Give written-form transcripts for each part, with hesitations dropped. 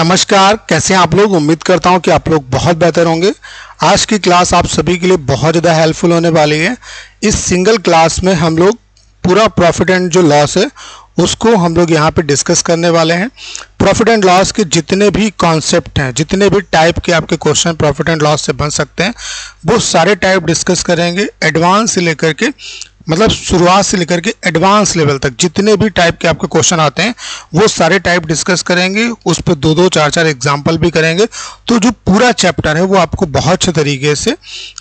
नमस्कार, कैसे हैं आप लोग। उम्मीद करता हूं कि आप लोग बहुत बेहतर होंगे। आज की क्लास आप सभी के लिए बहुत ज़्यादा हेल्पफुल होने वाली है। इस सिंगल क्लास में हम लोग पूरा प्रॉफिट एंड जो लॉस है उसको हम लोग यहाँ पे डिस्कस करने वाले हैं। प्रॉफिट एंड लॉस के जितने भी कॉन्सेप्ट हैं, जितने भी टाइप के आपके क्वेश्चन प्रॉफिट एंड लॉस से बन सकते हैं, वो सारे टाइप डिस्कस करेंगे। एडवांस से लेकर के, मतलब शुरुआत से लेकर के एडवांस लेवल तक जितने भी टाइप के आपके क्वेश्चन आते हैं वो सारे टाइप डिस्कस करेंगे। उस पर दो दो चार चार एग्जाम्पल भी करेंगे। तो जो पूरा चैप्टर है वो आपको बहुत अच्छे तरीके से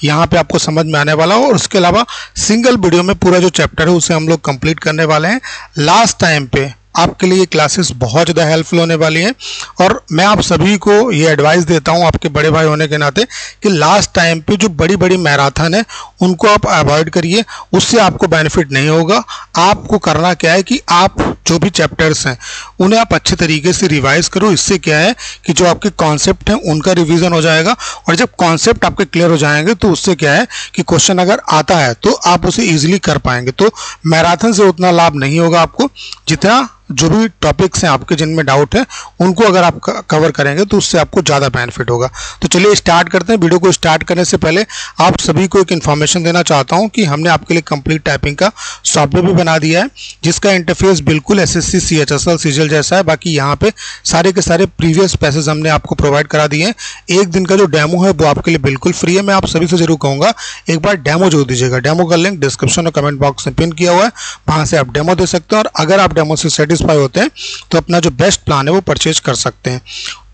यहाँ पे आपको समझ में आने वाला हो। और उसके अलावा सिंगल वीडियो में पूरा जो चैप्टर है उसे हम लोग कंप्लीट करने वाले हैं। लास्ट टाइम पे आपके लिए क्लासेस बहुत ज़्यादा हेल्पफुल होने वाली है। और मैं आप सभी को ये एडवाइस देता हूँ, आपके बड़े भाई होने के नाते, कि लास्ट टाइम पे जो बड़ी बड़ी मैराथन है उनको आप अवॉइड करिए। उससे आपको बेनिफिट नहीं होगा। आपको करना क्या है कि आप जो भी चैप्टर्स हैं उन्हें आप अच्छे तरीके से रिवाइज़ करो। इससे क्या है कि जो आपके कॉन्सेप्ट हैं उनका रिवीजन हो जाएगा। और जब कॉन्सेप्ट आपके क्लियर हो जाएंगे तो उससे क्या है कि क्वेश्चन अगर आता है तो आप उसे ईजिली कर पाएंगे। तो मैराथन से उतना लाभ नहीं होगा आपको, जितना जो भी टॉपिक्स हैं आपके जिनमें डाउट है उनको अगर आप कवर करेंगे तो उससे आपको ज़्यादा बेनिफिट होगा। तो चलिए स्टार्ट करते हैं। वीडियो को स्टार्ट करने से पहले आप सभी को एक इन्फॉर्मेशन देना चाहता हूं कि हमने आपके लिए कंप्लीट टाइपिंग का सॉफ्टवेयर भी बना दिया है, जिसका इंटरफेस बिल्कुल SSC CHSL CGL जैसा है। बाकी यहाँ पर सारे के सारे प्रीवियस पैसेज हमने आपको प्रोवाइड करा दिए हैं। एक दिन का जो डेमो है वो आपके लिए बिल्कुल फ्री है। मैं आप सभी से जरूर कहूँगा एक बार डेमो जरूर दीजिएगा। डेमो का लिंक डिस्क्रिप्शन और कमेंट बॉक्स में पिन किया हुआ है, वहाँ से आप डेमो दे सकते हैं। और अगर आप डेमो से होते हैं तो अपना जो बेस्ट प्लान है वो परचेज कर सकते हैं।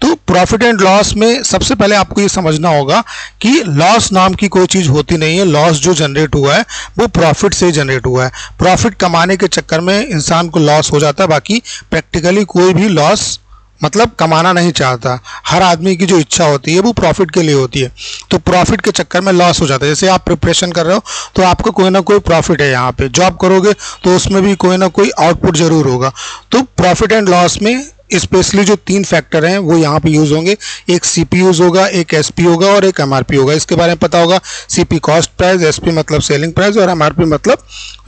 तो प्रॉफिट एंड लॉस में सबसे पहले आपको ये समझना होगा कि लॉस नाम की कोई चीज़ होती नहीं है। लॉस जो जनरेट हुआ है वो प्रॉफिट से ही जनरेट हुआ है। प्रॉफिट कमाने के चक्कर में इंसान को लॉस हो जाता है। बाकी प्रैक्टिकली कोई भी लॉस मतलब कमाना नहीं चाहता। हर आदमी की जो इच्छा होती है वो प्रॉफिट के लिए होती है। तो प्रॉफिट के चक्कर में लॉस हो जाता है। जैसे आप प्रिपरेशन कर रहे हो तो आपको कोई ना कोई प्रॉफिट है, यहाँ पे जॉब करोगे तो उसमें भी कोई ना कोई आउटपुट जरूर होगा। तो प्रॉफिट एंड लॉस में स्पेशली जो तीन फैक्टर हैं वो यहाँ पे यूज़ होंगे। एक CP यूज़ होगा, एक SP होगा और एक MRP होगा। इसके बारे में पता होगा। CP कॉस्ट प्राइस, SP मतलब सेलिंग प्राइस और MRP मतलब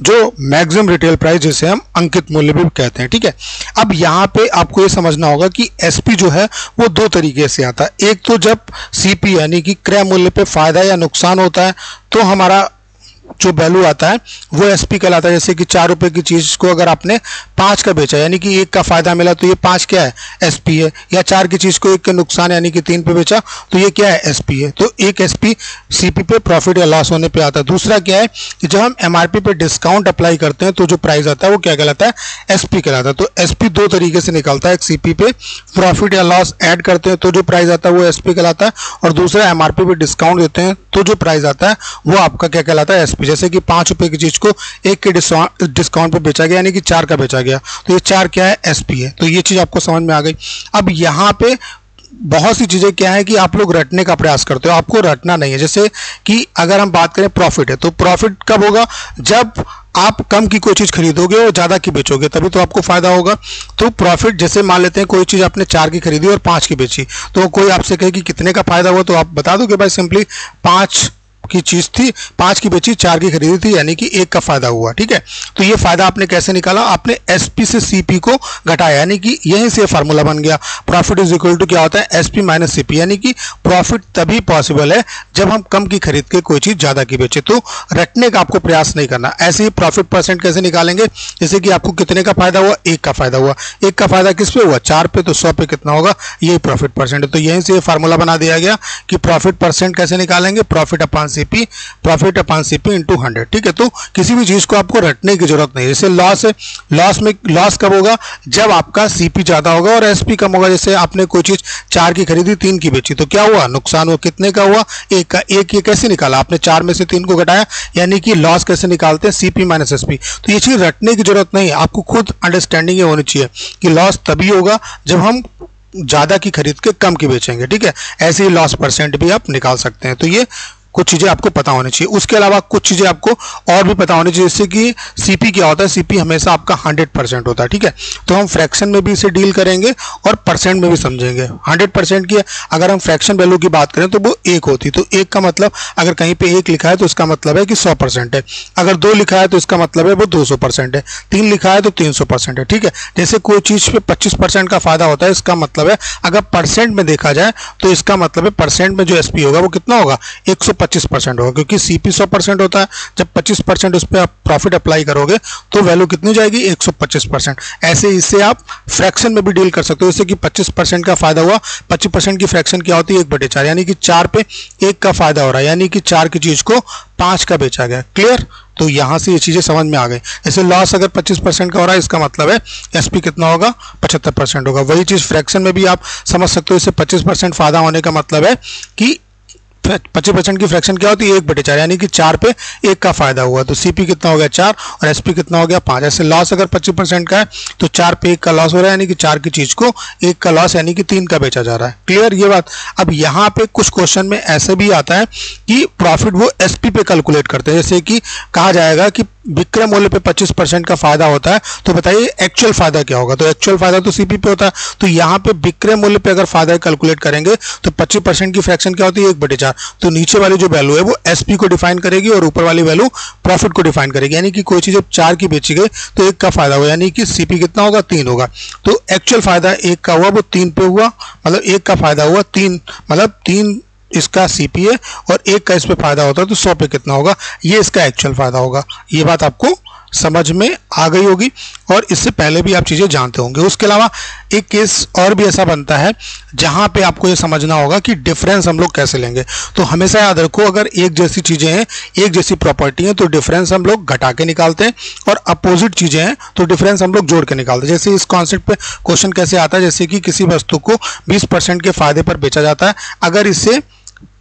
जो मैक्सिमम रिटेल प्राइस, जिसे हम अंकित मूल्य भी कहते हैं। ठीक है, अब यहाँ पे आपको ये समझना होगा कि SP जो है वो दो तरीके से आता है। एक तो जब CP यानी कि क्रय मूल्य पर फायदा या नुकसान होता है तो हमारा जो वैल्यू आता है वो SP कहलाता है। जैसे कि 4 रुपये की चीज़ को अगर आपने 5 का बेचा, यानी कि 1 का फायदा मिला तो ये 5 क्या है, SP है। या 4 की चीज़ को 1 के नुकसान यानी कि 3 पे बेचा तो ये क्या है, SP है। तो एक SP CP पे प्रॉफिट या लॉस होने पे आता है। दूसरा क्या है कि जब हम MRP पे डिस्काउंट अप्लाई करते हैं तो जो प्राइस आता है वो क्या कहलाता है, SP कहलाता है। तो SP दो तरीके से निकलता है। एक CP पे प्रॉफिट या लॉस ऐड करते हैं तो जो प्राइस आता है वो SP कहलाता है। और दूसरा MRP पे डिस्काउंट देते हैं तो जो प्राइस आता है वो आपका क्या कहलाता है, SP। जैसे कि 5 रुपये की चीज़ को 1 के डिस्काउंट पे बेचा गया यानी कि 4 का बेचा गया तो ये 4 क्या है, SP है। तो ये चीज़ आपको समझ में आ गई। अब यहाँ पे बहुत सी चीज़ें क्या है कि आप लोग रटने का प्रयास करते हो, आपको रटना नहीं है। जैसे कि अगर हम बात करें प्रॉफिट है तो प्रॉफिट कब होगा, जब आप कम की कोई चीज़ खरीदोगे और ज़्यादा की बेचोगे तभी तो आपको फ़ायदा होगा। तो प्रॉफिट जैसे मान लेते हैं कोई चीज़ आपने 4 की खरीदी और 5 की बेची तो कोई आपसे कहे कि कितने का फ़ायदा हुआ तो आप बता दोगे भाई सिंपली 5 की चीज़ थी, 5 की बेची, 4 की खरीदी थी यानी कि 1 का फायदा हुआ। ठीक है, तो ये फायदा आपने कैसे निकाला, आपने SP से CP को घटाया यानी कि यहीं से फार्मूला बन गया। प्रॉफिट इज इक्वल टू क्या होता है, SP - CP। यानी कि प्रॉफिट तभी पॉसिबल है जब हम कम की खरीद के कोई चीज़ ज़्यादा की बेचे। तो रटने का आपको प्रयास नहीं करना। ऐसे ही प्रॉफिट परसेंट कैसे निकालेंगे, जैसे कि आपको कितने का फायदा हुआ, 1 का फायदा हुआ। 1 का फायदा किस पे हुआ, 4 पे, तो 100 पे कितना होगा, यही प्रॉफिट परसेंट। तो यहीं से फार्मूला बना दिया गया कि प्रॉफिट परसेंट कैसे निकालेंगे, प्रॉफिट अपॉन CP × 100। ठीक है, तो किसी भी चीज को आपको रटने की जरूरत नहीं। जैसे लॉस है, लॉस कब होगा, जब आपका CP ज्यादा होगा और SP कम होगा। जैसे आपने कोई चीज 4 की खरीदी, 3 की बेची तो क्या हुआ, नुकसान हुआ। कितने का हुआ, 1 का। 1 ये कैसे निकाला, आपने 4 में से 3 को घटाया यानी कि लॉस कैसे निकालते हैं, CP - SP। तो ये चीज रटने की जरूरत नहीं है, आपको खुद अंडरस्टैंडिंग होनी चाहिए कि लॉस तभी होगा जब हम ज़्यादा की खरीद के कम की बेचेंगे। ठीक है, ऐसे ही लॉस परसेंट भी आप निकाल सकते हैं। तो ये कुछ चीज़ें आपको पता होनी चाहिए। उसके अलावा कुछ चीज़ें आपको और भी पता होनी चाहिए, जैसे कि सीपी क्या होता है। सीपी हमेशा आपका 100% होता है, ठीक है। तो हम फ्रैक्शन में भी इसे डील करेंगे और परसेंट में भी समझेंगे। 100% की अगर हम फ्रैक्शन वैल्यू की बात करें तो वो 1 होती है, तो 1 का मतलब अगर कहीं पे 1 लिखा है तो उसका मतलब है कि 100% है। अगर 2 लिखा है तो इसका मतलब है वो 200% है। 3 लिखा है तो 300% है, ठीक है। जैसे कोई चीज़ पे 25% का फायदा होता है, इसका मतलब है अगर परसेंट में देखा जाए तो इसका मतलब है परसेंट में जो एसपी होगा वो कितना होगा, 125% होगा, क्योंकि सीपी 100% होता है। जब 25% उस पर आप प्रॉफिट अप्लाई करोगे तो वैल्यू कितनी जाएगी, 125%। ऐसे इससे आप फ्रैक्शन में भी डील कर सकते हो, जैसे कि 25% का फायदा हुआ, 25% की फ्रैक्शन क्या होती है, 1/4, यानी कि 4 पे 1 का फायदा हो रहा है, यानी कि 4 की चीज को 5 का बेचा गया। क्लियर? तो यहाँ से ये चीज़ें समझ में आ गई। ऐसे लॉस अगर 25% का हो रहा है, इसका मतलब है एसपी कितना होगा, 75% होगा। वही चीज़ फ्रैक्शन में भी आप समझ सकते हो। इससे 25% फायदा होने का मतलब है कि 25% की फ्रैक्शन क्या होती है, 1/4, यानी कि 4 पे 1 का फायदा हुआ, तो सीपी कितना हो गया, 4, और एसपी कितना हो गया, 5। ऐसे लॉस अगर 25% का है तो 4 पे 1 का लॉस हो रहा है, यानी कि 4 की चीज़ को 1 का लॉस, यानी कि 3 का बेचा जा रहा है। क्लियर ये बात? अब यहाँ पे कुछ क्वेश्चन में ऐसे भी आता है कि प्रॉफिट वो एसपी पे कैलकुलेट करते हैं, जैसे कि कहा जाएगा कि विक्रय मूल्य पे 25% का फायदा होता है, तो बताइए एक्चुअल फायदा क्या होगा, तो एक्चुअल फायदा तो सीपी पे होता है। तो यहाँ पे विक्रय मूल्य पे अगर फायदा कैलकुलेट करेंगे तो 25% की फ्रैक्शन क्या होती है, 1/4, तो नीचे वाली जो वैल्यू है वो एसपी को डिफाइन करेगी और ऊपर वाली वैल्यू प्रॉफिट को डिफाइन करेगी, यानी कि कोई चीज जब 4 की बेची गई तो 1 का फायदा हुआ, यानी कि सीपी कितना होगा, 3 होगा। तो एक्चुअल फायदा 1 का हुआ वो 3 पे हुआ, मतलब 1 का फायदा हुआ 3, मतलब 3 इसका सीपी है और 1 का इस पे फायदा होता है, तो 100 पे कितना होगा, ये इसका एक्चुअल फायदा होगा। ये बात आपको समझ में आ गई होगी और इससे पहले भी आप चीज़ें जानते होंगे। उसके अलावा एक केस और भी ऐसा बनता है जहाँ पे आपको ये समझना होगा कि डिफरेंस हम लोग कैसे लेंगे। तो हमेशा याद रखो, अगर एक जैसी चीज़ें हैं, एक जैसी प्रॉपर्टी हैं, तो डिफरेंस हम लोग घटा के निकालते हैं, और अपोजिट चीज़ें हैं तो डिफरेंस हम लोग जोड़ के निकालते हैं। जैसे इस कॉन्सेप्ट पर क्वेश्चन कैसे आता है, जैसे कि किसी वस्तु को 20% के फायदे पर बेचा जाता है, अगर इसे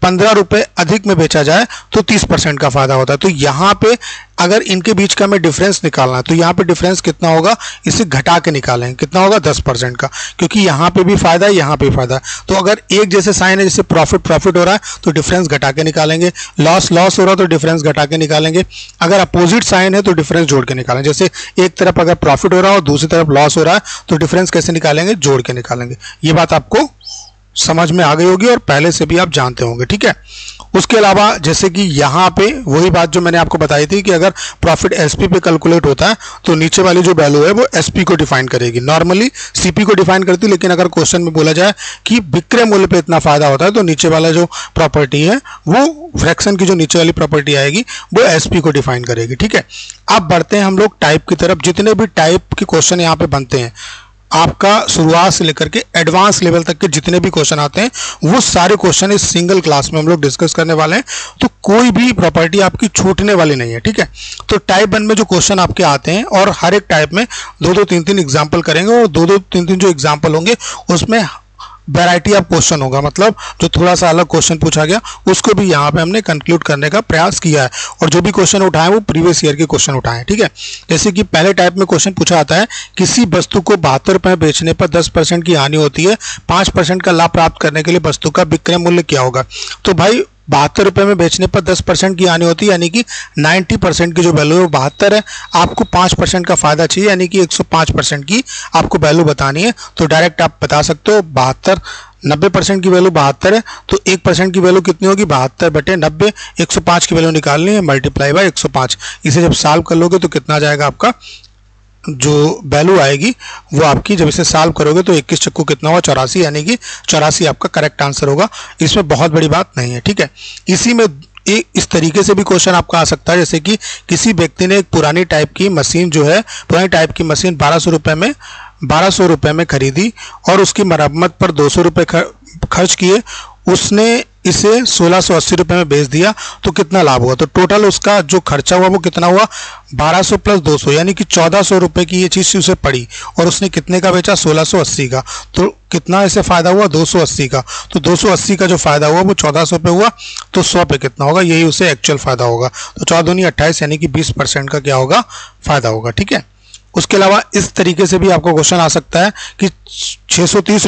15 रुपये अधिक में बेचा जाए तो 30% का फायदा होता है। तो यहाँ पे अगर इनके बीच का हमें डिफरेंस निकालना है तो यहाँ पे डिफरेंस कितना होगा, इसे घटा के निकालेंगे, कितना होगा, 10% का, क्योंकि यहाँ पे भी फायदा है, यहाँ पे भी फायदा है। तो अगर एक जैसे साइन है, जैसे प्रॉफिट प्रॉफिट हो रहा है तो डिफरेंस घटा के निकालेंगे, लॉस लॉस हो रहा है तो डिफरेंस घटा के निकालेंगे। अगर अपोजिट साइन है तो डिफरेंस जोड़ के निकालेंगे, जैसे एक तरफ अगर प्रॉफिट हो रहा है और दूसरी तरफ लॉस हो रहा है तो डिफरेंस कैसे निकालेंगे, जोड़ के निकालेंगे। ये बात आपको समझ में आ गई होगी और पहले से भी आप जानते होंगे, ठीक है। उसके अलावा जैसे कि यहाँ पे वही बात जो मैंने आपको बताई थी कि अगर प्रॉफिट एसपी पे कैलकुलेट होता है तो नीचे वाली जो वैल्यू है वो एसपी को डिफाइन करेगी, नॉर्मली सीपी को डिफाइन करती है, लेकिन अगर क्वेश्चन में बोला जाए कि विक्रय मूल्य पे इतना फायदा होता है तो नीचे वाला जो प्रॉपर्टी है वो फ्रैक्शन की जो नीचे वाली प्रॉपर्टी आएगी वो एसपी को डिफाइन करेगी, ठीक है। अब बढ़ते हैं हम लोग टाइप की तरफ। जितने भी टाइप के क्वेश्चन यहाँ पे बनते हैं, आपका शुरुआत से लेकर के एडवांस लेवल तक के जितने भी क्वेश्चन आते हैं वो सारे क्वेश्चन इस सिंगल क्लास में हम लोग डिस्कस करने वाले हैं, तो कोई भी प्रॉपर्टी आपकी छूटने वाली नहीं है, ठीक है। तो टाइप 1 में जो क्वेश्चन आपके आते हैं, और हर एक टाइप में 2-3 एग्जाम्पल करेंगे, और 2-3 जो एग्जाम्पल होंगे उसमें वैरायटी ऑफ क्वेश्चन होगा, मतलब जो थोड़ा सा अलग क्वेश्चन पूछा गया उसको भी यहाँ पे हमने कंक्लूड करने का प्रयास किया है, और जो भी क्वेश्चन उठाए वो प्रीवियस ईयर के क्वेश्चन उठाए हैं, ठीक है। जैसे कि पहले टाइप में क्वेश्चन पूछा आता है, किसी वस्तु को 72 रुपये बेचने पर 10% की हानि होती है, 5% का लाभ प्राप्त करने के लिए वस्तु का विक्रय मूल्य क्या होगा। तो भाई 72 रुपये में बेचने पर 10% की हानि होती है, यानी कि 90% की जो वैल्यू है वो 72 है, आपको 5% का फायदा चाहिए, यानी कि 105% की आपको वैल्यू बतानी है। तो डायरेक्ट आप बता सकते हो 72, 90% की वैल्यू 72 है, तो 1% की वैल्यू कितनी होगी, 72/90, 105 की वैल्यू निकालनी है, मल्टीप्लाई बाय 105। इसे जब सॉल्व कर लोगे तो कितना जाएगा, आपका जो वैल्यू आएगी वो आपकी, जब इसे सॉल्व करोगे तो 21 * 4 कितना हुआ, 84, यानी कि 84 आपका करेक्ट आंसर होगा। इसमें बहुत बड़ी बात नहीं है, ठीक है। इसी में इस तरीके से भी क्वेश्चन आपका आ सकता है, जैसे कि किसी व्यक्ति ने एक पुरानी टाइप की मशीन 1200 रुपये में खरीदी और उसकी मरम्मत पर 200 रुपये खर्च किए, उसने इसे 1680 रुपये में बेच दिया तो कितना लाभ हुआ। तो टोटल उसका जो खर्चा हुआ वो कितना हुआ, 1200 + 200, यानी कि 1400 रुपये की ये चीज़ उसे पड़ी, और उसने कितने का बेचा, 1680 का, तो कितना इसे फायदा हुआ, 280 का। तो 280 का जो फायदा हुआ वो 1400 पे हुआ, तो 100 पे कितना होगा, यही उसे एक्चुअल फायदा होगा। तो 14×28 यानी कि 20% का क्या होगा, फायदा होगा, ठीक है। उसके अलावा इस तरीके से भी आपको क्वेश्चन आ सकता है कि 630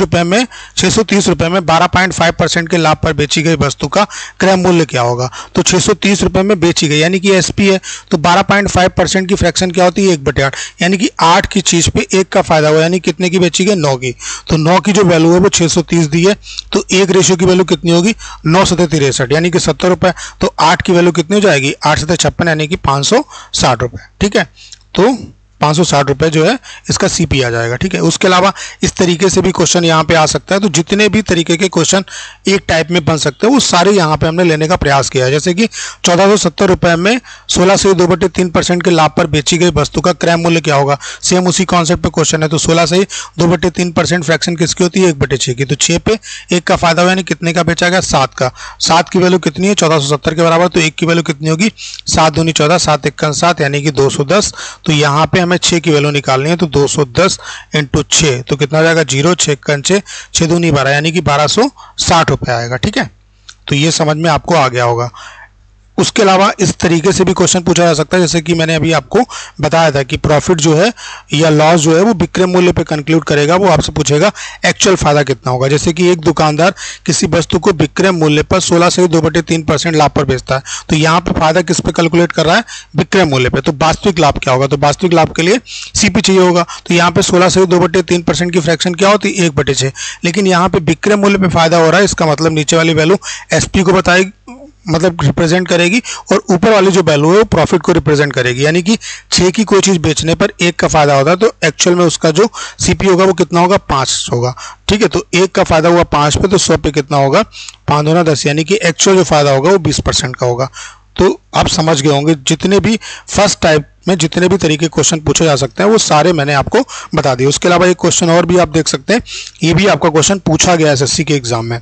रुपये में 12.5% के लाभ पर बेची गई वस्तु का क्रय मूल्य क्या होगा। तो 630 रुपये में बेची गई यानी कि एसपी है, तो 12.5% की फ्रैक्शन क्या होती है 1/8, यानी कि 8 की चीज़ पे 1 का फायदा हुआ, यानी कितने की बेची गई 9 की। तो 9 की जो वैल्यू है वो 630 दी है, तो 1 रेशियो की वैल्यू कितनी होगी 9 से 63, यानी कि 70 रुपये। तो 8 की वैल्यू कितनी हो जाएगी 8 से 56, यानी कि 560 रुपये। ठीक है, तो 560 रुपये जो है इसका सीपी आ जाएगा। ठीक है, उसके अलावा इस तरीके से भी क्वेश्चन यहाँ पे आ सकता है। तो जितने भी तरीके के क्वेश्चन एक टाइप में बन सकते हैं वो सारे यहाँ पे हमने लेने का प्रयास किया है। जैसे कि 1470 रुपये में 16 से 2/3% के लाभ पर बेची गई वस्तु का क्रय मूल्य क्या होगा, सेम उसी कॉन्सेप्ट पे क्वेश्चन है। तो 16 से 2/3% फ्रैक्शन किसकी होती है 1/6 की, तो 6 पे 1 का फायदा हुआ, यानी कितने का बेचा गया 7 का। 7 की वैल्यू कितनी है 1470 के बराबर, तो 1 की वैल्यू कितनी होगी 7 दूनी 14, 7 51 7, यानी कि 210। तो यहाँ पे हमें 6 की वैल्यू निकालनी है, तो 210 × 6, तो कितना जाएगा 0 6 दूनी 12, यानी कि 1260 रुपये आएगा। ठीक है, तो ये समझ में आपको आ गया होगा। उसके अलावा इस तरीके से भी क्वेश्चन पूछा जा सकता है, जैसे कि मैंने अभी आपको बताया था कि प्रॉफिट जो है या लॉस जो है वो विक्रय मूल्य पे कंक्लूड करेगा, वो आपसे पूछेगा एक्चुअल फायदा कितना होगा। जैसे कि एक दुकानदार किसी वस्तु को विक्रय मूल्य पर 16 से 2/3% लाभ पर बेचता है, तो यहाँ पे फायदा किस पे कैलकुलेट कर रहा है विक्रय मूल्य पे, तो वास्तविक लाभ क्या होगा। तो वास्तविक लाभ के लिए सीपी चाहिए होगा, तो यहाँ पे 16 से 2/3% की फ्रैक्शन क्या होती है 1/6, लेकिन यहाँ पे विक्रय मूल्य पे फायदा हो रहा है, इसका मतलब नीचे वाली वैल्यू एसपी को बताएगी, मतलब रिप्रेजेंट करेगी, और ऊपर वाली जो वैल्यू है वो प्रॉफिट को रिप्रेजेंट करेगी। यानी कि 6 की कोई चीज़ बेचने पर 1 का फायदा होता है, तो एक्चुअल में उसका जो सीपी होगा वो कितना होगा 5 होगा। ठीक है, तो 1 का फायदा हुआ 5 पे, तो 100 पे कितना होगा 5 गुना 10, यानी कि एक्चुअल जो फायदा होगा वो 20% का होगा। तो आप समझ गए होंगे, जितने भी फर्स्ट टाइप में जितने भी तरीके क्वेश्चन पूछे जा सकते हैं वो सारे मैंने आपको बता दिए। उसके अलावा एक क्वेश्चन और भी आप देख सकते हैं, ये भी आपका क्वेश्चन पूछा गया SSC के एग्जाम में।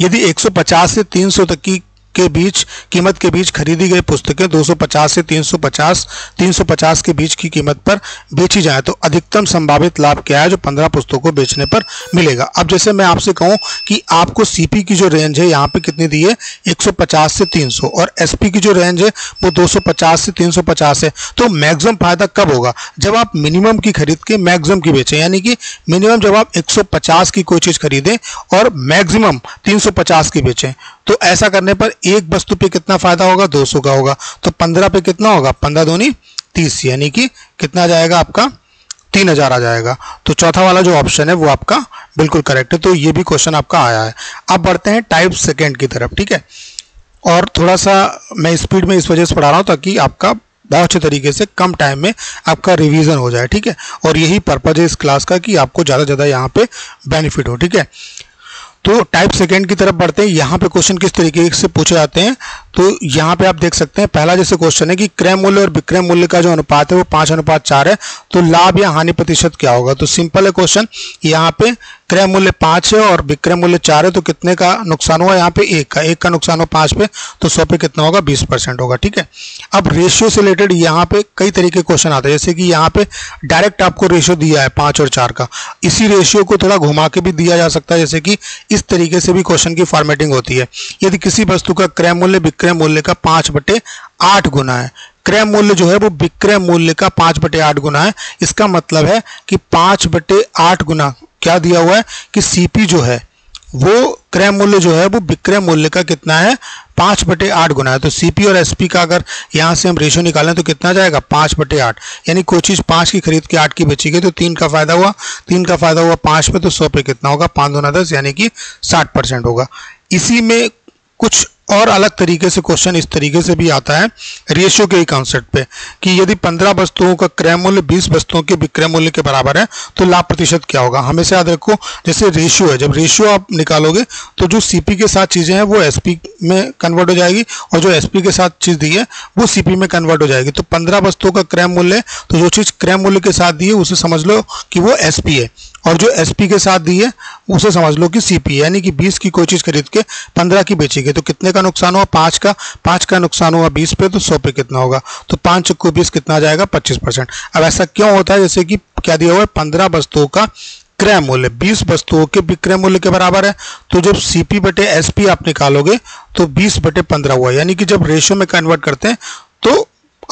यदि 150 से 300 तक की के बीच कीमत के बीच खरीदी गई पुस्तकें 250 से 350 के बीच की कीमत पर बेची जाए, तो अधिकतम संभावित लाभ क्या है जो 15 पुस्तकों बेचने पर मिलेगा। अब जैसे मैं आपसे कहूं कि आपको सीपी की जो रेंज है यहाँ पे कितनी दी है 150 से 300 और एसपी की जो रेंज है वो 250 से 350 है, तो मैक्सिमम फायदा कब होगा जब आप मिनिमम की खरीद के मैक्सिमम की बेचें। यानी कि मिनिमम जब आप 150 की कोई चीज़ खरीदें और मैक्सिमम 350 की बेचें, तो ऐसा करने पर एक वस्तु पे कितना फायदा होगा 200 का होगा। तो 15 पे कितना होगा 15 दूनी 30, यानी कि कितना आ जाएगा आपका 3000 आ जाएगा। तो चौथा वाला जो ऑप्शन है वो आपका बिल्कुल करेक्ट है। तो ये भी क्वेश्चन आपका आया है। अब बढ़ते हैं टाइप सेकंड की तरफ। ठीक है, और थोड़ा सा मैं स्पीड में इस वजह से पढ़ा रहा हूँ ताकि आपका बहुत अच्छे तरीके से कम टाइम में आपका रिवीजन हो जाए। ठीक है, और यही पर्पज है इस क्लास का कि आपको ज़्यादा से ज़्यादा यहाँ पे बेनिफिट हो। ठीक है, तो टाइप सेकंड की तरफ बढ़ते हैं। यहाँ पे क्वेश्चन किस तरीके से पूछे जाते हैं, तो यहाँ पे आप देख सकते हैं पहला जैसे क्वेश्चन है कि क्रय मूल्य और विक्रय मूल्य का जो अनुपात है वो 5:4 है, तो लाभ या हानि प्रतिशत क्या होगा। तो सिंपल है क्वेश्चन, यहाँ पे क्रय मूल्य 5 है और विक्रय मूल्य 4 है, तो कितने का नुकसान हुआ यहाँ पे 1 का नुकसान हुआ 5 पे, तो 100 पे कितना होगा 20% होगा। ठीक है, अब रेशियो से रिलेटेड यहाँ पे कई तरीके क्वेश्चन आते हैं, जैसे कि यहाँ पे डायरेक्ट आपको रेशियो दिया है 5 और 4 का, इसी रेशियो को थोड़ा घुमा के भी दिया जा सकता है, जैसे कि इस तरीके से भी क्वेश्चन की फॉर्मेटिंग होती है। यदि किसी वस्तु का क्रय मूल्य विक्रय मूल्य का 5/8 गुना है, क्रय मूल्य जो है वो विक्रय मूल्य का 5/8 गुना है, इसका मतलब है कि 5/8 गुना क्या दिया हुआ है कि सीपी जो है वो क्रय मूल्य जो है वो विक्रय मूल्य का कितना है 5/8 गुना है। तो सीपी और एसपी का अगर यहाँ से हम रेशियो निकालें तो कितना जाएगा 5/8, यानी कोई चीज़ 5 की खरीद के 8 की बेची गई, तो 3 का फायदा हुआ 5 पे, तो 100 पे कितना होगा 5 गुना 10, यानी कि 60% होगा। इसी में कुछ और अलग तरीके से क्वेश्चन इस तरीके से भी आता है रेशियो के ही कॉन्सेप्ट पे कि यदि 15 वस्तुओं का क्रय मूल्य 20 वस्तुओं के विक्रय मूल्य के बराबर है, तो लाभ प्रतिशत क्या होगा। हमेशा याद रखो जैसे रेशियो है, जब रेशियो आप निकालोगे तो जो सीपी के साथ चीज़ें हैं वो एसपी में कन्वर्ट हो जाएगी और जो एसपी के साथ चीज़ दी है वो सीपी में कन्वर्ट हो जाएगी। तो 15 वस्तुओं का क्रय मूल्य, तो जो चीज़ क्रय मूल्य के साथ दी है उसे समझ लो कि वो एसपी है, और जो एसपी के साथ दी है उसे समझ लो कि सीपी, यानी कि 20 की कोई चीज़ खरीद के 15 की बेची गई, तो कितने का नुकसान हुआ 5 का नुकसान हुआ 20 पे, तो 100 पे कितना होगा, तो 5 × 20 कितना आ जाएगा 25%। अब ऐसा क्यों होता है, जैसे कि क्या दिया हुआ है 15 वस्तुओं का क्रय मूल्य 20 वस्तुओं के विक्रय मूल्य के बराबर है, तो जब CP/SP आप निकालोगे तो 20/15 हुआ, यानी कि जब रेशियो में कन्वर्ट करते हैं तो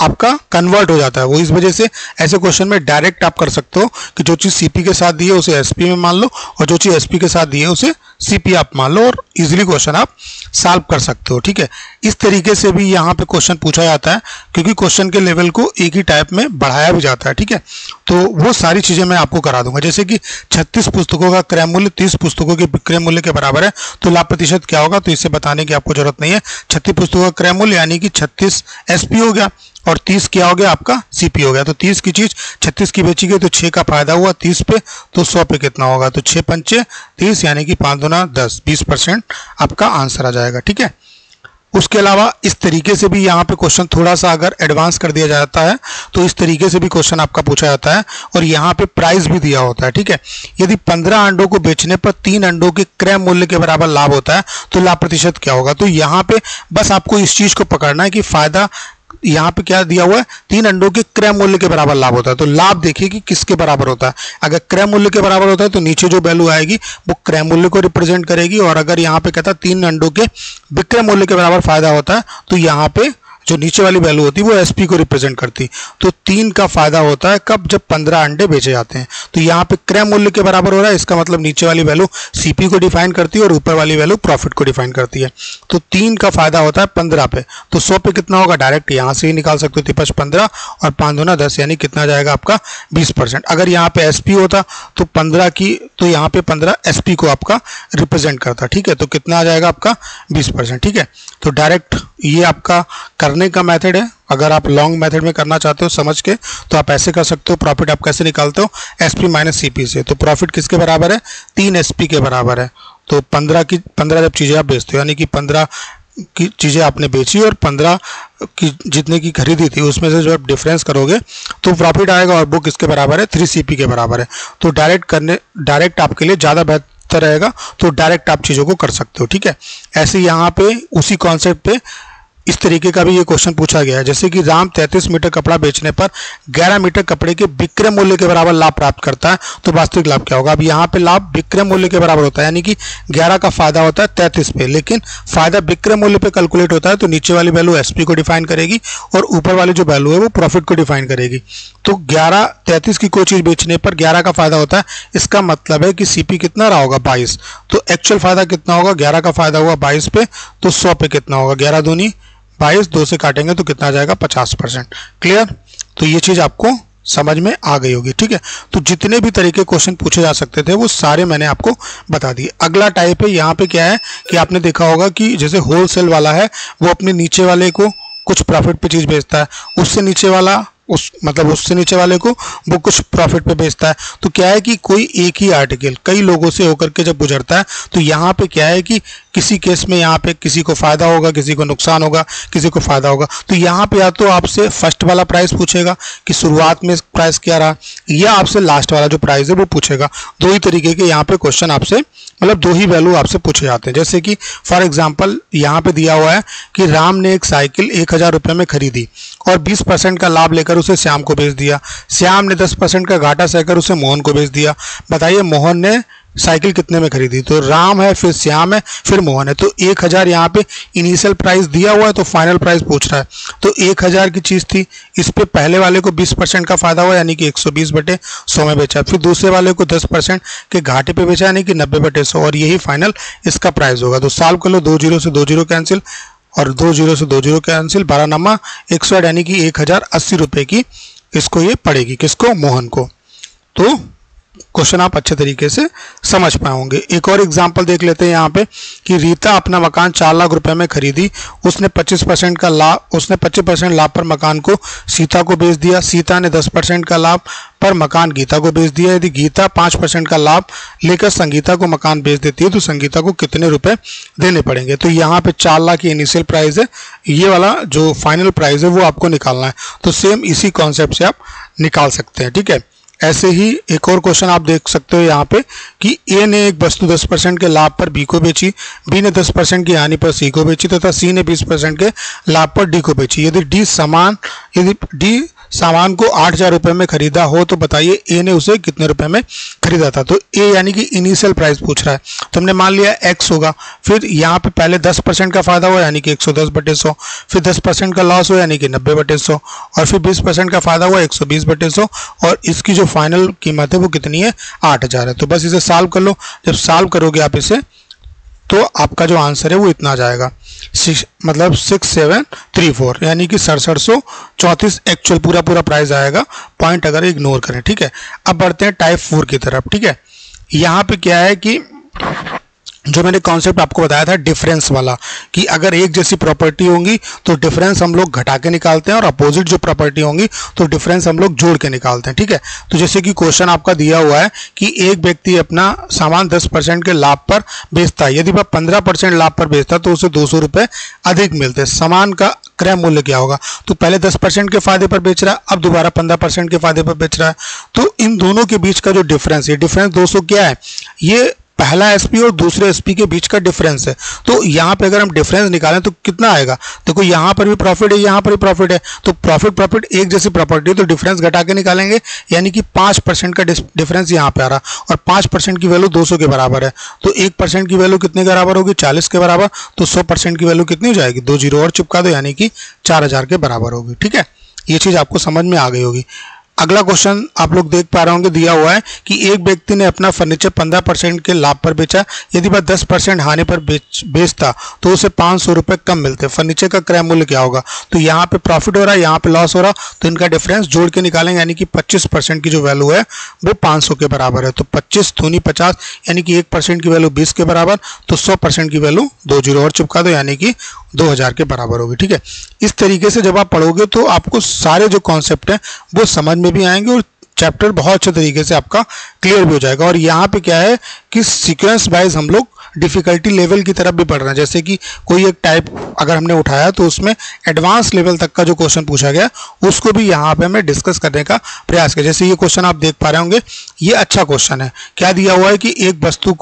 आपका कन्वर्ट हो जाता है। वो इस वजह से ऐसे क्वेश्चन में डायरेक्ट आप कर सकते हो कि जो चीज़ सीपी के साथ दी है उसे एसपी में मान लो और जो चीज़ एसपी के साथ दी है उसे सीपी आप मान लो और इजीली क्वेश्चन आप सॉल्व कर सकते हो। ठीक है, इस तरीके से भी यहाँ पे क्वेश्चन पूछा जाता है क्योंकि क्वेश्चन के लेवल को एक ही टाइप में बढ़ाया भी जाता है। ठीक है, तो वो सारी चीज़ें मैं आपको करा दूंगा। जैसे कि 36 पुस्तकों का क्रय मूल्य 30 पुस्तकों के विक्रय मूल्य के बराबर है तो लाभ प्रतिशत क्या होगा, तो इसे बताने की आपको जरूरत नहीं है। 36 पुस्तकों का क्रय मूल्य यानी कि 36 एसपी हो गया और 30 क्या हो गया आपका सीपी हो गया। तो 30 की चीज़ 36 की बेची गई तो 6 का फायदा हुआ 30 पे, तो 100 पे कितना होगा, तो 6 पंचे 30 यानी कि 5 दुना 10, 20% आपका आंसर आ जाएगा। ठीक है, उसके अलावा इस तरीके से भी यहाँ पे क्वेश्चन थोड़ा सा अगर एडवांस कर दिया जाता है तो इस तरीके से भी क्वेश्चन आपका पूछा जाता है और यहाँ पे प्राइस भी दिया होता है। ठीक है, यदि 15 अंडों को बेचने पर 3 अंडों के क्रय मूल्य के बराबर लाभ होता है तो लाभ प्रतिशत क्या होगा। तो यहाँ पे बस आपको इस चीज़ को पकड़ना है कि फायदा यहाँ पे क्या दिया हुआ है, 3 अंडों के क्रय मूल्य के बराबर लाभ होता है। तो लाभ देखिए कि किसके बराबर होता है। अगर क्रय मूल्य के बराबर होता है तो नीचे जो वैल्यू आएगी वो क्रय मूल्य को रिप्रेजेंट करेगी और अगर यहाँ पे कहता है 3 अंडों के विक्रय मूल्य के बराबर फायदा होता है तो यहाँ पे जो नीचे वाली वैल्यू होती है वो एसपी को रिप्रेजेंट करती। तो 3 का फायदा होता है कब, जब 15 अंडे बेचे जाते हैं। तो यहाँ पे क्रय मूल्य के बराबर हो रहा है, इसका मतलब नीचे वाली वैल्यू सीपी को डिफाइन करती है और ऊपर वाली वैल्यू प्रॉफिट को डिफाइन करती है। तो 3 का फायदा होता है 15 पे, तो 100 पे कितना होगा, डायरेक्ट यहाँ से ही निकाल सकते हो 3 पंच 15 और 5 दुना 10 यानी कितना जाएगा आपका 20%। अगर यहाँ पे एसपी होता तो 15 की, तो यहाँ पे 15 एसपी को आपका रिप्रेजेंट करता। ठीक है, तो कितना आ जाएगा आपका 20%। ठीक है, तो डायरेक्ट ये आपका करने का मेथड है। अगर आप लॉन्ग मेथड में करना चाहते हो समझ के तो आप ऐसे कर सकते हो। प्रॉफिट आप कैसे निकालते हो, एसपी माइनस सीपी से। तो प्रॉफिट किसके बराबर है, 3 एसपी के बराबर है। तो 15 जब चीज़ें आप बेचते हो यानी कि 15 की चीज़ें आपने बेची और 15 की जितने की खरीदी थी उसमें से जब आप डिफरेंस करोगे तो प्रॉफिट आएगा और वो किसके बराबर है, 3 सीपी के बराबर है। तो डायरेक्ट आपके लिए ज़्यादा बेहतर रहेगा, तो डायरेक्ट आप चीज़ों को कर सकते हो। ठीक है, ऐसे यहाँ पे उसी कॉन्सेप्ट पे इस तरीके का भी ये क्वेश्चन पूछा गया है। जैसे कि राम 33 मीटर कपड़ा बेचने पर 11 मीटर कपड़े के विक्रय मूल्य के बराबर लाभ प्राप्त करता है तो वास्तविक लाभ क्या होगा। अब यहाँ पे लाभ विक्रय मूल्य के बराबर होता है यानी कि 11 का फायदा होता है 33 पे, लेकिन फायदा विक्रय मूल्य पे कैलकुलेट होता है। तो नीचे वाली वैल्यू एसपी को डिफाइन करेगी और ऊपर वाली जो वैल्यू है वो प्रॉफिट को डिफाइन करेगी। तो 11 33 की कोई चीज़ बेचने पर 11 का फायदा होता है, इसका मतलब है कि सीपी कितना रहा होगा 22। तो एक्चुअल फायदा कितना होगा, 11 का फायदा हुआ 22 पे, तो 100 पे कितना होगा, 11 दूनी 22, 2 से काटेंगे तो कितना जाएगा 50%। क्लियर, तो ये चीज़ आपको समझ में आ गई होगी। ठीक है, तो जितने भी तरीके क्वेश्चन पूछे जा सकते थे वो सारे मैंने आपको बता दिए। अगला टाइप है, यहाँ पे क्या है कि आपने देखा होगा कि जैसे होलसेल वाला है वो अपने नीचे वाले को कुछ प्रॉफिट पे चीज़ बेचता है, उससे नीचे वाला उससे नीचे वाले को वो कुछ प्रॉफिट पे बेचता है। तो क्या है कि कोई एक ही आर्टिकल कई लोगों से होकर के जब गुजरता है तो यहाँ पे क्या है कि किसी केस में यहाँ पे किसी को फ़ायदा होगा, किसी को नुकसान होगा, किसी को फ़ायदा होगा। तो यहाँ पे या तो आपसे फर्स्ट वाला प्राइस पूछेगा कि शुरुआत में प्राइस क्या रहा, या आपसे लास्ट वाला जो प्राइस है वो पूछेगा। दो ही तरीके के यहाँ पे क्वेश्चन आपसे, मतलब दो ही वैल्यू आपसे पूछे जाते हैं। जैसे कि फॉर एग्जाम्पल यहाँ पे दिया हुआ है कि राम ने एक साइकिल 1000 रुपये में खरीदी और 20% का लाभ लेकर उसे श्याम को बेच दिया। श्याम ने 10% का घाटा सहकर उसे मोहन को बेच दिया। बताइए मोहन ने साइकिल कितने में खरीदी, तो राम है, फिर श्याम है, फिर मोहन है। तो 1000 यहाँ पे इनिशियल प्राइस दिया हुआ है तो फाइनल प्राइस पूछ रहा है। तो 1000 की चीज़ थी, इस पे पहले वाले को 20% का फायदा हुआ यानी कि 120/100 में बेचा, फिर दूसरे वाले को 10% के घाटे पे बेचा यानी कि 90/100 और यही फाइनल इसका प्राइस होगा। तो सॉल्व कर लो, 20 से 20 कैंसिल और 20 से 20 कैंसिल, 12 नमा 100 यानी कि 1080 रुपये की इसको ये पड़ेगी, किसको, मोहन को। तो क्वेश्चन आप अच्छे तरीके से समझ पाए होंगे। एक और एग्जांपल देख लेते हैं यहाँ पे कि रीता अपना मकान 4 लाख रुपए में खरीदी, उसने 25% लाभ पर मकान को सीता को बेच दिया, सीता ने 10% का लाभ पर मकान गीता को बेच दिया। यदि गीता 5% का लाभ लेकर संगीता को मकान बेच देती है तो संगीता को कितने रुपए देने पड़ेंगे। तो यहाँ पे 4 लाख की इनिशियल प्राइस है, ये वाला जो फाइनल प्राइस है वो आपको निकालना है। तो सेम इसी कॉन्सेप्ट से आप निकाल सकते हैं। ठीक है, ऐसे ही एक और क्वेश्चन आप देख सकते हो यहाँ पे कि ए ने एक वस्तु 10% के लाभ पर बी को बेची, बी ने 10% की हानि पर सी को बेची तथा सी ने 20% के लाभ पर डी को बेची। यदि डी सामान को 8,000 रुपये में खरीदा हो तो बताइए ए ने उसे कितने रुपए में खरीदा था। तो ए यानी कि इनिशियल प्राइस पूछ रहा है, तो हमने मान लिया एक्स होगा। फिर यहाँ पे पहले 10% का फायदा हुआ यानी कि 110/100, फिर 10% का लॉस हुआ यानी कि 90/100, और फिर 20% का फायदा हुआ 120/100, और इसकी जो फाइनल कीमत है वो कितनी है, 8,000 है। तो बस इसे सॉल्व कर लो। जब सॉल्व करोगे आप इसे तो आपका जो आंसर है वो इतना आ जाएगा 6734 यानी कि 6734 एक्चुअल पूरा प्राइस आएगा। पॉइंट अगर इग्नोर करें, ठीक है। अब बढ़ते हैं टाइप 4 की तरफ, ठीक है। यहाँ पे क्या है कि जो मैंने कॉन्सेप्ट आपको बताया था डिफरेंस वाला, कि अगर एक जैसी प्रॉपर्टी होंगी तो डिफरेंस हम लोग घटा के निकालते हैं और अपोजिट जो प्रॉपर्टी होंगी तो डिफरेंस हम लोग जोड़ के निकालते हैं, ठीक है। तो जैसे कि क्वेश्चन आपका दिया हुआ है कि एक व्यक्ति अपना सामान 10% के लाभ पर बेचता है। यदि वह 15% लाभ पर बेचता तो उसे 200 रुपये अधिक मिलते। सामान का क्रय मूल्य क्या होगा? तो पहले 10% के फायदे पर बेच रहा है, अब दोबारा 15% के फायदे पर बेच रहा है। तो इन दोनों के बीच का जो डिफरेंस, ये डिफरेंस 200 क्या है, ये पहला एसपी और दूसरे एसपी के बीच का डिफरेंस है। तो यहाँ पे अगर हम डिफरेंस निकालें तो कितना आएगा? देखो यहाँ पर भी प्रॉफिट है, यहाँ पर भी प्रॉफिट है, तो प्रॉफिट एक जैसी प्रॉपर्टी है, तो डिफरेंस घटा के निकालेंगे। यानी कि 5% का डिफरेंस यहाँ पे आ रहा, और 5% की वैल्यू 200 के बराबर है, तो 1% की वैल्यू कितने के बराबर होगी, 40 के बराबर। तो 100% की वैल्यू कितनी हो जाएगी, 2 0 और चिपका दो, यानी कि 4000 के बराबर होगी, ठीक है। ये चीज़ आपको समझ में आ गई होगी। अगला क्वेश्चन आप लोग देख पा रहे होंगे, दिया हुआ है कि एक व्यक्ति ने अपना फर्नीचर 15% के लाभ पर बेचा। यदि वह 10% हानि पर बेचता तो उसे 500 रुपये कम मिलते। फर्नीचर का क्रय मूल्य क्या होगा? तो यहाँ पे प्रॉफिट हो रहा है, यहाँ पे लॉस हो रहा, तो इनका डिफरेंस जोड़ के निकालेंगे। यानी कि 25% की जो वैल्यू है वो 500 के बराबर है, तो 25 दूनी 50 यानी कि 1% की वैल्यू 20 के बराबर, तो 100% की वैल्यू 2 0 और चिपका दो, यानी कि 2000 के बराबर होगी, ठीक है। इस तरीके से जब आप पढ़ोगे तो आपको सारे जो कॉन्सेप्ट हैं वो समझ में भी आएंगे और चैप्टर बहुत अच्छे तरीके से आपका क्लियर भी हो जाएगा। और यहाँ पे क्या है कि सीक्वेंस वाइज हम लोग डिफ़िकल्टी लेवल की तरफ भी पढ़ रहे हैं। जैसे कि कोई एक टाइप अगर हमने उठाया तो उसमें एडवांस लेवल तक का जो क्वेश्चन पूछा गया उसको भी यहाँ पे हमें डिस्कस करने का प्रयास किया। जैसे ये क्वेश्चन आप देख पा रहे होंगे, ये अच्छा क्वेश्चन है। क्या दिया हुआ है कि एक वस्तु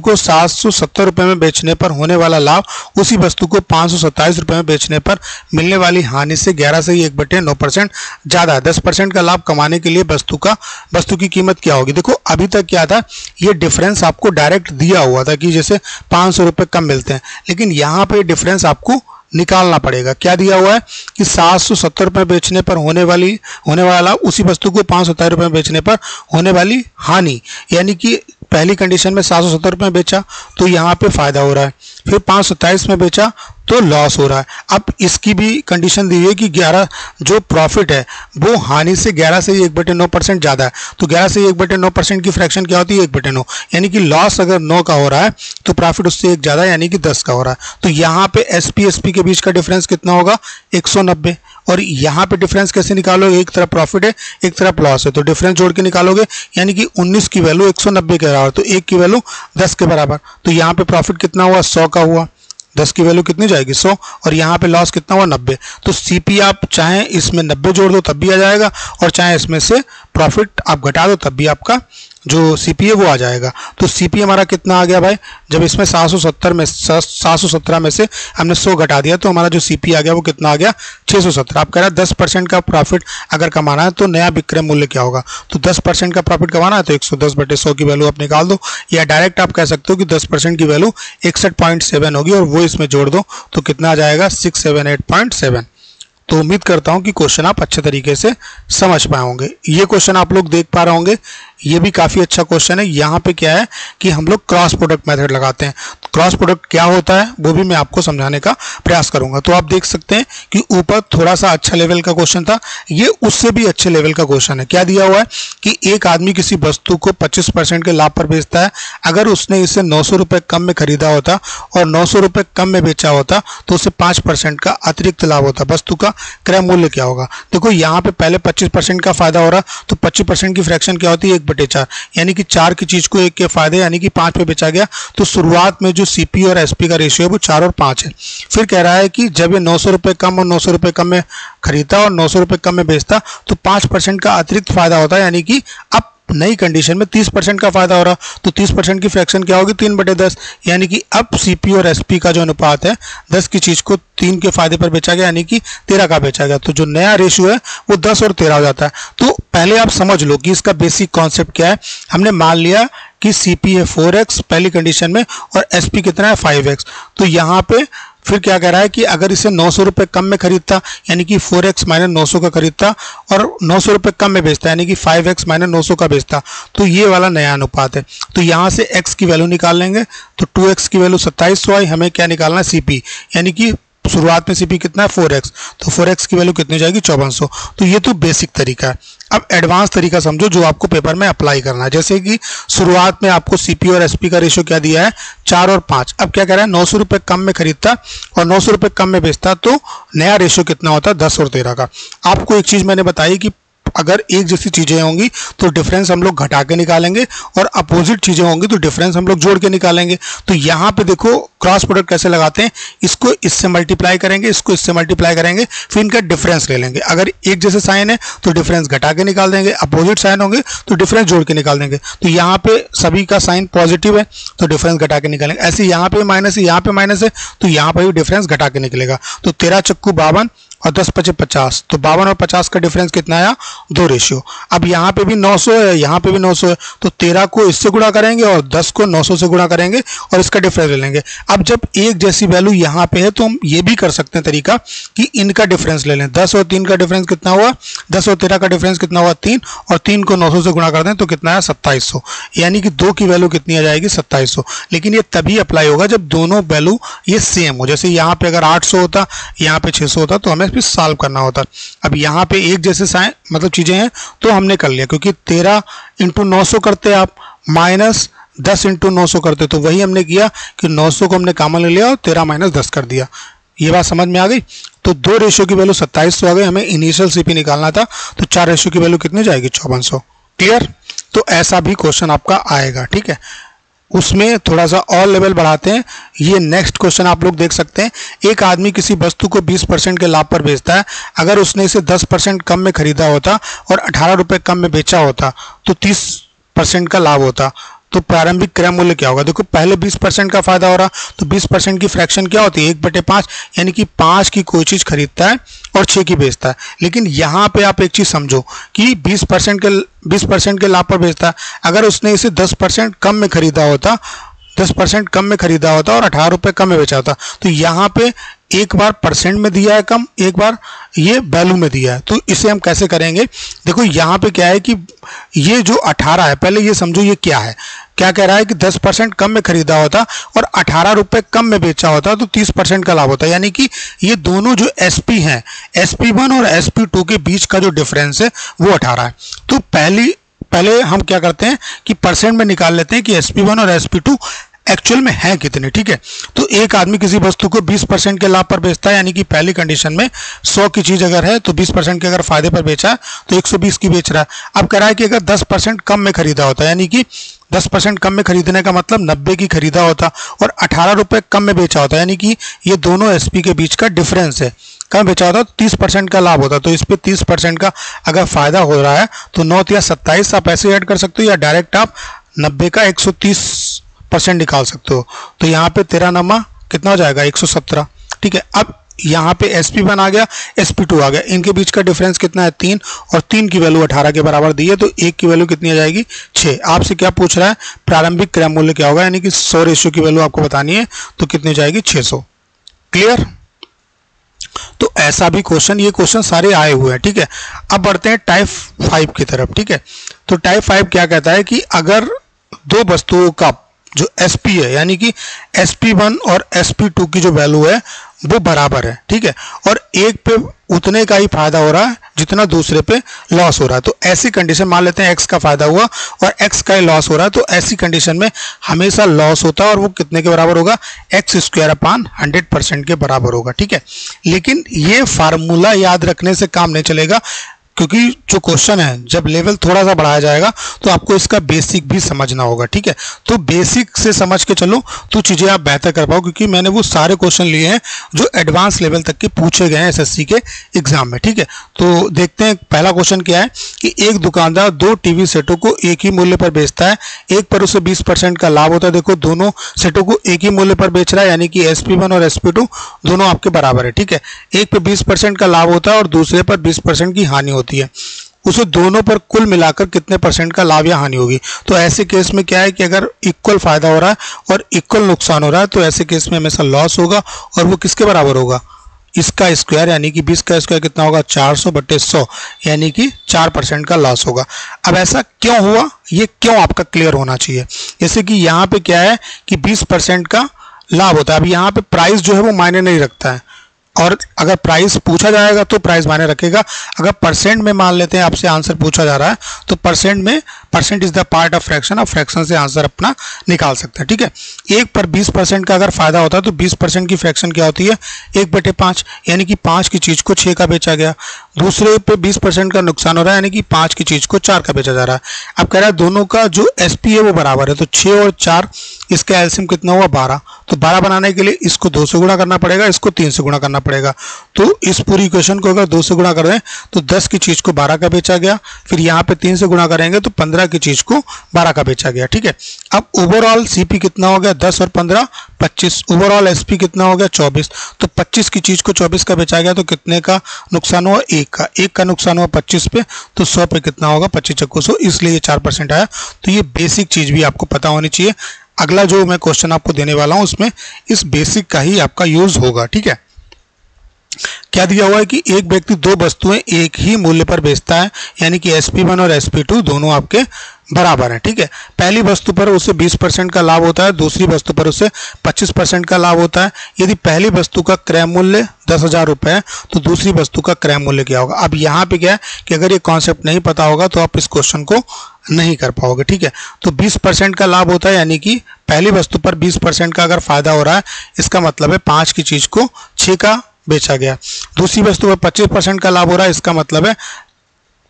को 770 रुपये में बेचने पर होने वाला लाभ उसी वस्तु को 527 रुपये में बेचने पर मिलने वाली हानि से 11 से 1/9% ज़्यादा है। 10% का लाभ कमाने के लिए वस्तु की कीमत क्या होगी? देखो अभी तक क्या था, ये डिफरेंस आपको डायरेक्ट दिया हुआ था कि जैसे 500 रुपये कम मिलते हैं, लेकिन यहाँ पे डिफरेंस आपको निकालना पड़ेगा। क्या दिया हुआ है कि 770 रुपये बेचने पर होने वाला लाभ उसी वस्तु को 527 रुपये बेचने पर होने वाली हानि, यानी कि पहली कंडीशन में 770 रुपये में बेचा तो यहाँ पे फायदा हो रहा है, फिर 527 में बेचा तो लॉस हो रहा है। अब इसकी भी कंडीशन दी है कि 11 जो प्रॉफिट है वो हानि से 11 से 1/9% ज़्यादा है। तो 11 से 1/9% की फ्रैक्शन क्या होती है, 1/9, यानी कि लॉस अगर 9 का हो रहा है तो प्रॉफिट उससे एक ज़्यादा यानी कि 10 का हो रहा है। तो यहाँ पे एसपी के बीच का डिफरेंस कितना होगा, 190। और यहाँ पे डिफरेंस कैसे निकालोगे, एक तरफ प्रॉफिट है एक तरफ लॉस है, तो डिफरेंस जोड़ के निकालोगे। यानी कि 19 की वैल्यू 190 के बराबर, तो 1 की वैल्यू 10 के बराबर। तो यहाँ पे प्रॉफिट कितना हुआ, 100 का हुआ, 10 की वैल्यू कितनी जाएगी, 100, और यहाँ पे लॉस कितना हुआ, 90। तो सीपी आप चाहे इसमें 90 जोड़ दो तब भी आ जाएगा, और चाहे इसमें से प्रॉफिट आप घटा दो तब भी आपका जो सीपी है वो आ जाएगा। तो सीपी हमारा कितना आ गया भाई, जब इसमें 717 में से हमने 100 घटा दिया तो हमारा जो सीपी आ गया वो कितना आ गया, 617। आप कह रहे हैं 10% का प्रॉफिट अगर कमाना है तो नया विक्रय मूल्य क्या होगा, तो 10% का प्रॉफिट कमाना है तो 110/100 की वैल्यू आप निकाल दो, या डायरेक्ट आप कह सकते हो कि 10% की वैल्यू 61.7 होगी और वो इसमें जोड़ दो तो कितना आ जाएगा, 678.7। तो उम्मीद करता हूं कि क्वेश्चन आप अच्छे तरीके से समझ पाए होंगे। ये क्वेश्चन आप लोग देख पा रहे होंगे, ये भी काफ़ी अच्छा क्वेश्चन है। यहाँ पे क्या है कि हम लोग क्रॉस प्रोडक्ट मेथड लगाते हैं। क्रॉस प्रोडक्ट क्या होता है वो भी मैं आपको समझाने का प्रयास करूँगा। तो आप देख सकते हैं कि ऊपर थोड़ा सा अच्छा लेवल का क्वेश्चन था, ये उससे भी अच्छे लेवल का क्वेश्चन है। क्या दिया हुआ है कि एक आदमी किसी वस्तु को 25% के लाभ पर बेचता है। अगर उसने इसे 900 रुपये कम में खरीदा होता और 900 रुपये कम में बेचा होता तो उसे 5% का अतिरिक्त लाभ होता। वस्तु का क्रय मूल्य क्या होगा? देखो यहाँ पे पहले 25% का फायदा हो रहा तो 25% की फ्रैक्शन क्या होती है, 1/4, यानी कि 4 की चीज को 1 के फायदे यानी कि 5 पे बेचा गया। तो शुरुआत में जो सीपी और एसपी का रेशियो है वो 4 और 5 है। फिर कह रहा है कि जब ये 900 रुपये कम और 900 रुपये कम में खरीदता और 900 रुपये कम में बेचता तो 5% का अतिरिक्त फायदा होता, यानी कि अब नई कंडीशन में 30% का फायदा हो रहा, तो 30% की फ्रैक्शन क्या होगी 3/10, यानी कि अब सीपी और एसपी का जो अनुपात है 10 की चीज को 3 के फायदे पर बेचा गया यानी कि 13 का बेचा गया, तो जो नया रेशियो है वो 10 और 13 हो जाता है। तो पहले आप समझ लो कि इसका बेसिक कॉन्सेप्ट क्या है। हमने मान लिया कि सीपी है 4x पहली कंडीशन में और एसपी कितना है 5x, तो यहाँ पे फिर क्या कह रहा है कि अगर इसे 900 रुपये कम में खरीदता यानी कि 4x माइनस 900 का खरीदता और 900 रुपये कम में बेचता यानी कि 5x माइनस 900 का बेचता, तो ये वाला नया अनुपात है। तो यहाँ से x की वैल्यू निकाल लेंगे, तो 2x की वैल्यू 2700 आई, हमें क्या निकालना है सीपी, यानी कि शुरुआत में सीपी कितना है 4x, तो 4x की वैल्यू कितनी जाएगी 5400। तो ये तो बेसिक तरीका है। अब एडवांस तरीका समझो जो आपको पेपर में अप्लाई करना है, जैसे कि शुरुआत में आपको सीपी और एसपी का रेशियो क्या दिया है 4 और 5, अब क्या कह रहा है 900 रुपये कम में खरीदता और 900 रुपये कम में बेचता तो नया रेशियो कितना होता है 10 और 13 का। आपको एक चीज़ मैंने बताई कि अगर एक जैसी चीज़ें होंगी तो डिफरेंस हम लोग घटा के निकालेंगे और अपोजिट चीज़ें होंगी तो डिफरेंस हम लोग जोड़ के निकालेंगे। तो यहाँ पे देखो क्रॉस प्रोडक्ट कैसे लगाते हैं, इसको इससे मल्टीप्लाई करेंगे, इसको इससे मल्टीप्लाई करेंगे, फिर इनका डिफरेंस ले लेंगे। अगर एक जैसे साइन है तो डिफरेंस घटा के निकाल देंगे, अपोजिट साइन होंगे तो डिफरेंस जोड़ के निकाल देंगे। तो यहाँ पर सभी का साइन पॉजिटिव है तो डिफरेंस घटा के निकालेंगे, ऐसे यहाँ पर माइनस है, यहाँ पर माइनस है, तो यहाँ पर भी डिफरेंस घटा के निकलेगा। तो 13 चक्कू 52 और 10 पचे 50, तो 52 और 50 का डिफरेंस कितना आया 2 रेशियो। अब यहाँ पे भी 900 है, यहाँ पे भी 900 है, तो 13 को इससे गुणा करेंगे और 10 को 900 से गुणा करेंगे और इसका डिफरेंस ले लेंगे। अब जब एक जैसी वैल्यू यहाँ पे है तो हम ये भी कर सकते हैं तरीका कि इनका डिफरेंस ले लें, 10 और 3 का डिफरेंस कितना हुआ, 10 और 13 का डिफरेंस कितना हुआ 3, और 3 को 900 से गुणा कर दें तो कितना है 2700, यानी कि 2 की वैल्यू कितनी आ जाएगी 2700। लेकिन ये तभी अप्लाई होगा जब दोनों वैल्यू ये सेम हो, जैसे यहाँ पे अगर 800 होता, यहाँ पे 600 होता, तो हमें फिर सॉल्व करना होता। अब यहाँ पे एक जैसे साइन मतलब चीजें हैं तो हमने कर लिया, क्योंकि 13 × 900 करते आप माइनस 10 × 900 करते, तो वही हमने किया कि 900 को हमने कॉमन ले लिया और 13 - 10 कर दिया। ये बात समझ में आ गई। तो 2 रेशियो की वैल्यू 2700 आ गई, हमें इनिशियल सीपी निकालना था, तो 4 रेशियो की वैल्यू कितनी जाएगी 5400। क्लियर? तो ऐसा भी क्वेश्चन आपका आएगा, ठीक है, उसमें थोड़ा सा और लेवल बढ़ाते हैं। ये नेक्स्ट क्वेश्चन आप लोग देख सकते हैं। एक आदमी किसी वस्तु को 20% के लाभ पर बेचता है, अगर उसने इसे 10% कम में खरीदा होता और 18 रुपये कम में बेचा होता तो 30% का लाभ होता, तो प्रारंभिक क्रय मूल्य क्या होगा। देखो पहले 20% का फायदा हो रहा, तो 20% की फ्रैक्शन क्या होती है 1/5, यानी कि 5 की कोई चीज़ खरीदता है और 6 की बेचता है। लेकिन यहाँ पे आप एक चीज़ समझो कि 20% के लाभ पर बेचता है, अगर उसने इसे 10% कम में खरीदा होता, 10% कम में खरीदा होता और 18 रुपये कम में बेचा होता, तो यहाँ पे एक बार परसेंट में दिया है कम, एक बार ये वैल्यू में दिया है, तो इसे हम कैसे करेंगे। देखो यहाँ पे क्या है कि ये जो 18 है, पहले ये समझो ये क्या है, क्या कह रहा है कि 10% कम में खरीदा होता और 18 रुपये कम में बेचा होता तो 30% का लाभ होता, यानी कि ये दोनों जो एसपी हैं, SP1 और SP2 के बीच का जो डिफरेंस है वो 18 है। तो पहले हम क्या करते हैं कि परसेंट में निकाल लेते हैं कि SP1 और SP2 एक्चुअल में है कितने, ठीक है। तो एक आदमी किसी वस्तु को 20% के लाभ पर बेचता है, यानी कि पहली कंडीशन में 100 की चीज़ अगर है तो 20% के अगर फायदे पर बेचा है तो 120 की बेच रहा है। अब कह रहा है कि अगर 10% कम में खरीदा होता, यानी कि 10% कम में खरीदने का मतलब 90 की खरीदा होता और 18 रुपये कम में बेचा होता, यानी कि ये दोनों SP के बीच का डिफरेंस है, कम बेचा होता तो 30% का लाभ होता। तो इस पर 30% का अगर फायदा हो रहा है तो 9 या 27 आप ऐसे ऐड कर सकते हो, या डायरेक्ट आप 90 का 130% निकाल सकते हो। तो यहाँ पे 13 कितना हो जाएगा 117, ठीक है। अब यहाँ पे SP1 आ गया, SP2 आ गया, इनके बीच का डिफरेंस कितना है 3, और 3 की वैल्यू 18 के बराबर दी है, तो 1 की वैल्यू कितनी आ जाएगी 6। आपसे क्या पूछ रहा है प्रारंभिक क्रय मूल्य क्या होगा, यानी कि 100 रेशियो की वैल्यू आपको बतानी है, तो कितनी जाएगी 600। क्लियर? तो ऐसा भी क्वेश्चन, ये क्वेश्चन सारे आए हुए हैं, ठीक है। अब बढ़ते हैं टाइप 5 की तरफ, ठीक है। तो टाइप 5 क्या कहता है कि अगर दो वस्तुओं का जो SP है, यानी कि SP1 और SP2 की जो वैल्यू है वो बराबर है, ठीक है, और एक पे उतने का ही फायदा हो रहा है जितना दूसरे पे लॉस हो रहा है, तो ऐसी कंडीशन मान लेते हैं X का फायदा हुआ और X का ही लॉस हो रहा है, तो ऐसी कंडीशन में हमेशा लॉस होता है और वो कितने के बराबर होगा X² / 100% के बराबर होगा, ठीक है। लेकिन ये फार्मूला याद रखने से काम नहीं चलेगा, क्योंकि जो क्वेश्चन है जब लेवल थोड़ा सा बढ़ाया जाएगा तो आपको इसका बेसिक भी समझना होगा, ठीक है। तो बेसिक से समझ के चलो तो चीज़ें आप बेहतर कर पाओ, क्योंकि मैंने वो सारे क्वेश्चन लिए हैं जो एडवांस लेवल तक के पूछे गए हैं एसएससी के एग्जाम में, ठीक है। तो देखते हैं पहला क्वेश्चन क्या है कि एक दुकानदार दो टीवी सेटों को एक ही मूल्य पर बेचता है, एक पर उसे 20% का लाभ होता है। देखो दोनों सेटों को एक ही मूल्य पर बेच रहा है, यानी कि SP1 और SP2 दोनों आपके बराबर है, ठीक है। एक पर 20% का लाभ होता है और दूसरे पर 20% की हानि होती है। उसे दोनों पर कुल मिलाकर कितने % का लाभ या हानि होगी। तो ऐसे केस में क्या है कि अगर इक्वल फायदा हो रहा है और इक्वल नुकसान हो रहा है तो ऐसे केस में हमेशा लॉस होगा, और वो किसके बराबर होगा, इसका स्क्वायर, यानी कि 20 का स्क्वायर कितना होगा 400/100, यानी कि 4% का लॉस होगा। अब ऐसा क्यों हुआ, ये क्यों आपका क्लियर होना चाहिए। जैसे कि यहाँ पे क्या है कि 20% का लाभ होता है। अब यहाँ पे प्राइस जो है वो मायने नहीं रखता है, और अगर प्राइस पूछा जाएगा तो प्राइस मायने रखेगा। अगर परसेंट में मान लेते हैं आपसे आंसर पूछा जा रहा है तो परसेंट में, percent is the part of fraction, आप फ्रैक्शन से आंसर अपना निकाल सकते हैं, ठीक है। एक पर 20% का अगर फायदा होता है तो 20% की फ्रैक्शन क्या होती है 1/5, यानी कि 5 की चीज़ को 6 का बेचा गया। दूसरे पे 20% का नुकसान हो रहा है, यानी कि 5 की चीज़ को 4 का बेचा जा रहा है। अब कह रहा है दोनों का जो SP है वो बराबर है, तो 6 और 4 इसका LCM कितना हुआ 12। तो 12 बनाने के लिए इसको 2 से गुणा करना पड़ेगा, इसको 3 से गुणा करना पड़ेगा। तो इस पूरी इक्वेशन को अगर 2 से गुणा कर दें तो 10 की चीज़ को 12 का बेचा गया, फिर यहाँ पे 3 से गुणा करेंगे तो 15 की चीज़ को 12 का बेचा गया, ठीक है। अब ओवरऑल CP कितना हो गया 10 और 15 25, ओवरऑल SP कितना हो गया 24, तो 25 की चीज़ को 24 का बेचा गया, तो कितने का नुकसान हुआ 1 का नुकसान हुआ 25 पे, तो 100 पे कितना होगा 25/100, इसलिए 4% आया। तो ये बेसिक चीज़ भी आपको पता होनी चाहिए। अगला जो मैं क्वेश्चन आपको देने वाला हूँ उसमें इस बेसिक का ही आपका यूज़ होगा, ठीक है। क्या दिया हुआ है कि एक व्यक्ति दो वस्तुएं एक ही मूल्य पर बेचता है, यानी कि SP1 और SP2 दोनों आपके बराबर है, ठीक है। पहली वस्तु पर उसे 20% का लाभ होता है, दूसरी वस्तु पर उसे 25% का लाभ होता है। यदि पहली वस्तु का क्रय मूल्य 10,000 रुपये है तो दूसरी वस्तु का क्रय मूल्य क्या होगा। अब यहाँ पे क्या है कि अगर ये कॉन्सेप्ट नहीं पता होगा तो आप इस क्वेश्चन को नहीं कर पाओगे, ठीक है। तो 20% का लाभ होता है, यानी कि पहली वस्तु पर 20% का अगर फायदा हो रहा है इसका मतलब है 5 की चीज़ को 6 का बेचा गया। दूसरी वस्तु पर 25% का लाभ हो रहा है, इसका मतलब है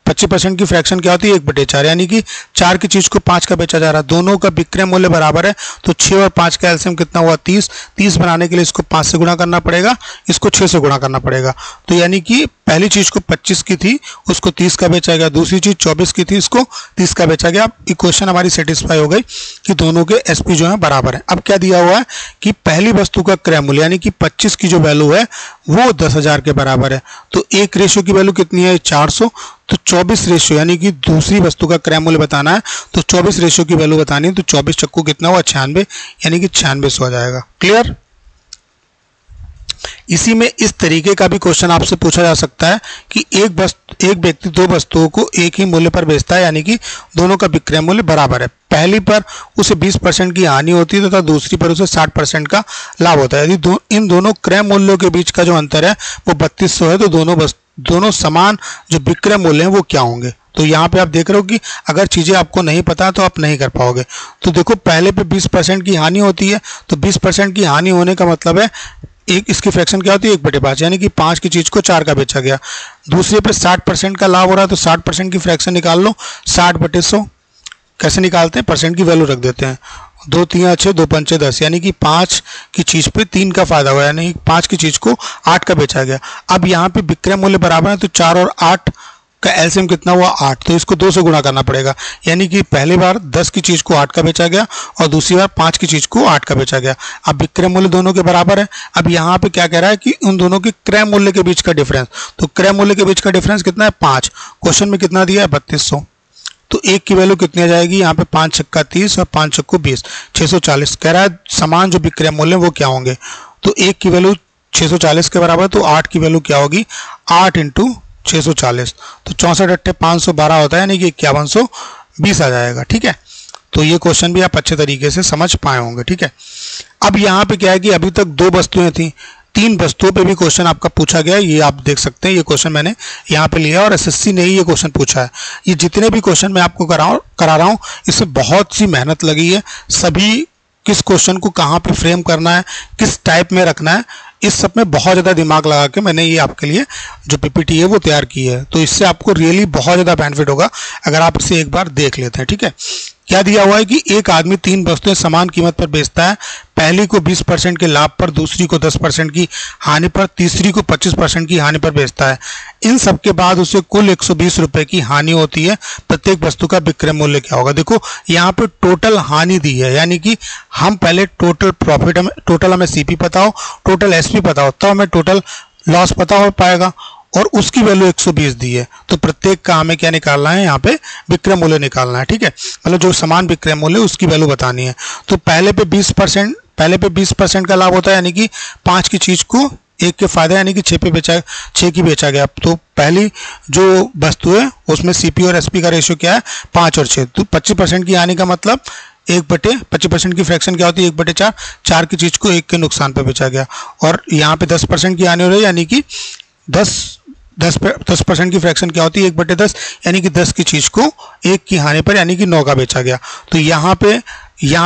25% की फ्रैक्शन क्या होती है 1/4, यानी कि 4 की चीज़ को 5 का बेचा जा रहा है। दोनों का विक्रय मूल्य बराबर है, तो 6 और 5 का LCM कितना हुआ 30। 30 बनाने के लिए इसको 5 से गुणा करना पड़ेगा, इसको 6 से गुणा करना पड़ेगा। तो यानी कि पहली चीज़ को 25 की थी उसको 30 का बेचा गया, दूसरी चीज़ 24 की थी इसको 30 का बेचा गया। अब इक्वेशन हमारी सेटिस्फाई हो गई कि दोनों के SP जो है बराबर है। अब क्या दिया हुआ है कि पहली वस्तु का क्रय मूल्य यानी कि 25 की जो वैल्यू है वो 10,000 के बराबर है, तो 1:1 की वैल्यू कितनी है 400, तो 24:1 यानी कि दूसरी वस्तु का क्रय मूल्य बताना है तो 24:1 की वैल्यू बतानी है, तो 24 कितना हुआ 96, यानी कि 96 आ जाएगा। क्लियर। इसी में इस तरीके का भी क्वेश्चन आपसे पूछा जा सकता है कि एक व्यक्ति दो वस्तुओं को एक ही मूल्य पर बेचता है, यानी कि दोनों का विक्रय मूल्य बराबर है। पहली पर उसे 20% की हानि होती है तथा दूसरी पर उसे 60% का लाभ होता है। यदि इन दोनों क्रय मूल्यों के बीच का जो अंतर है वो 3200 है, तो दोनों समान जो विक्रय मूल्य हैं वो क्या होंगे। तो यहाँ पे आप देख रहे हो कि अगर चीज़ें आपको नहीं पता तो आप नहीं कर पाओगे। तो देखो पहले पे 20% की हानि होती है, तो 20% की हानि होने का मतलब है एक इसकी फ्रैक्शन क्या होती है 1/5, यानी कि 5 की चीज़ को 4 का बेचा गया। दूसरे पे 60% का लाभ हो रहा है, तो 60% की फ्रैक्शन निकाल लो 60/100। कैसे निकालते हैं, परसेंट की वैल्यू रख देते हैं, 2 3 6 2 5 10, यानी कि 5 की चीज़ पे 3 का फायदा हुआ, यानी 5 की चीज़ को 8 का बेचा गया। अब यहाँ पे विक्रय मूल्य बराबर है, तो 4 और 8 का LCM कितना हुआ 8, तो इसको 2 से गुणा करना पड़ेगा, यानी कि पहली बार 10 की चीज़ को 8 का बेचा गया और दूसरी बार 5 की चीज़ को 8 का बेचा गया। अब विक्रय मूल्य दोनों के बराबर है। अब यहाँ पे क्या कह रहा है कि उन दोनों के क्रय मूल्य के बीच का डिफरेंस, तो क्रय मूल्य के बीच का डिफरेंस कितना है 5, क्वेश्चन में कितना दिया है 3200, तो 1 की वैल्यू कितनी आ जाएगी यहाँ पे 5 × 30 और 5 × 20, 640। कह रहा है समान जो विक्रय मूल्य वो क्या होंगे, तो 1 की वैल्यू 640 के बराबर, तो 8 की वैल्यू क्या होगी 8 × 640, तो 64 × 8 = 512 होता है, यानी कि 5120 आ जाएगा, ठीक है। तो ये क्वेश्चन भी आप अच्छे तरीके से समझ पाए होंगे, ठीक है। अब यहाँ पे क्या है कि अभी तक 2 वस्तुएं थीं, 3 वस्तुओं पे भी क्वेश्चन आपका पूछा गया, ये आप देख सकते हैं। ये क्वेश्चन मैंने यहाँ पे लिया और SSC ने ही ये क्वेश्चन पूछा है। ये जितने भी क्वेश्चन मैं आपको करा रहा हूँ इसमें बहुत सी मेहनत लगी है, सभी किस क्वेश्चन को कहाँ पे फ्रेम करना है, किस टाइप में रखना है, इस सब में बहुत ज़्यादा दिमाग लगा के मैंने ये आपके लिए जो पीपीटी है वो तैयार की है। तो इससे आपको रियली बहुत ज़्यादा बेनिफिट होगा अगर आप इसे एक बार देख लेते हैं। ठीक है, क्या दिया हुआ है कि एक आदमी 3 वस्तुएं समान कीमत पर बेचता है। पहली को 20% के लाभ पर, दूसरी को 10% की हानि पर, तीसरी को 25% की हानि पर बेचता है। इन सब के बाद उसे कुल 120 रुपए की हानि होती है। प्रत्येक वस्तु का विक्रय मूल्य क्या होगा? देखो यहाँ पे टोटल हानि दी है, यानी कि हम पहले टोटल प्रॉफिट, टोटल हमें सीपी पता हो, टोटल एसपी पता हो, तब तो हमें टोटल लॉस पता हो पाएगा, और उसकी वैल्यू 120 दी है। तो प्रत्येक का हमें क्या निकालना है, यहाँ पे विक्रय मूल्य निकालना है। ठीक है, मतलब जो समान विक्रय मूल्य उसकी वैल्यू बतानी है। तो पहले पे 20% का लाभ होता है, यानी कि 5 की चीज़ को 1 के फायदा, यानी कि 6 की बेचा गया। तो पहली जो वस्तु है उसमें सीपी और एसपी का रेशियो क्या है, 5 और 6। तो 25% की हानि का मतलब 1/25% की फ्रैक्शन क्या होती है, 1/4। 4 की चीज़ को 1 के नुकसान पर बेचा गया, और यहाँ पे 10% की हानि हो रही है, यानी कि 10% की फ्रैक्शन क्या होती है, 1/10, यानी कि 10 की चीज़ को 1 की हानि पर, यानी कि 9 का बेचा गया। तो यहाँ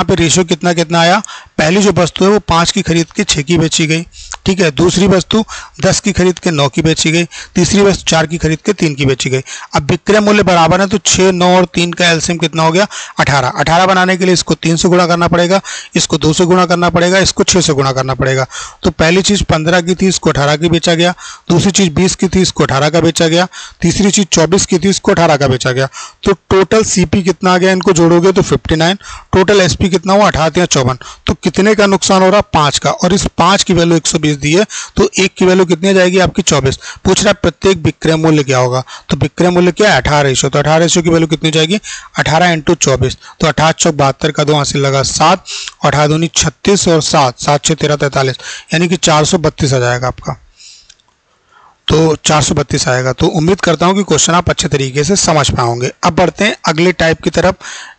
पे रेशियो कितना आया, पहली जो वस्तु है वो 5 की खरीद के 6 की बेची गई, ठीक है। दूसरी वस्तु 10 की खरीद के 9 की बेची गई। तीसरी वस्तु 4 की खरीद के 3 की बेची गई। अब विक्रय मूल्य बराबर है, तो 6, 9 और 3 का एलसीएम कितना हो गया, 18। 18 बनाने के लिए इसको 3 से गुणा करना पड़ेगा, इसको 2 से गुणा करना पड़ेगा, इसको 6 से गुणा करना पड़ेगा। तो पहली चीज़ 15 की थी, इसको 18 की बेचा गया। दूसरी चीज़ 20 की थी, इसको 18 का बेचा गया। तीसरी चीज़ 24 की थी, इसको 18 का बेचा गया। तो टोटल सीपी कितना आ गया, इनको जोड़ोगे तो 59। टोटल एसपी कितना हुआ, 58। तो कितने का नुकसान हो रहा, 5 का, और इस 5 की वैल्यू 120 दी है, तो 1 की वैल्यू कितनी जाएगी आपकी, 24। पूछ रहा है प्रत्येक विक्रय मूल्य क्या होगा, तो विक्रय मूल्य क्या है, 18 रेशो। तो 18 रेशो की वैल्यू कितनी जाएगी, 18 × 24। तो 18 × 72 का 2 हासिल लगा 7, 18×2 = 36, और 7, 7×6 = 13, 43, यानी कि 432 आ जाएगा आपका। तो 432 आएगा। तो उम्मीद करता हूं कि क्वेश्चन आप अच्छे तरीके से समझ पाओगे। अब बढ़ते हैं अगले टाइप की तरफ।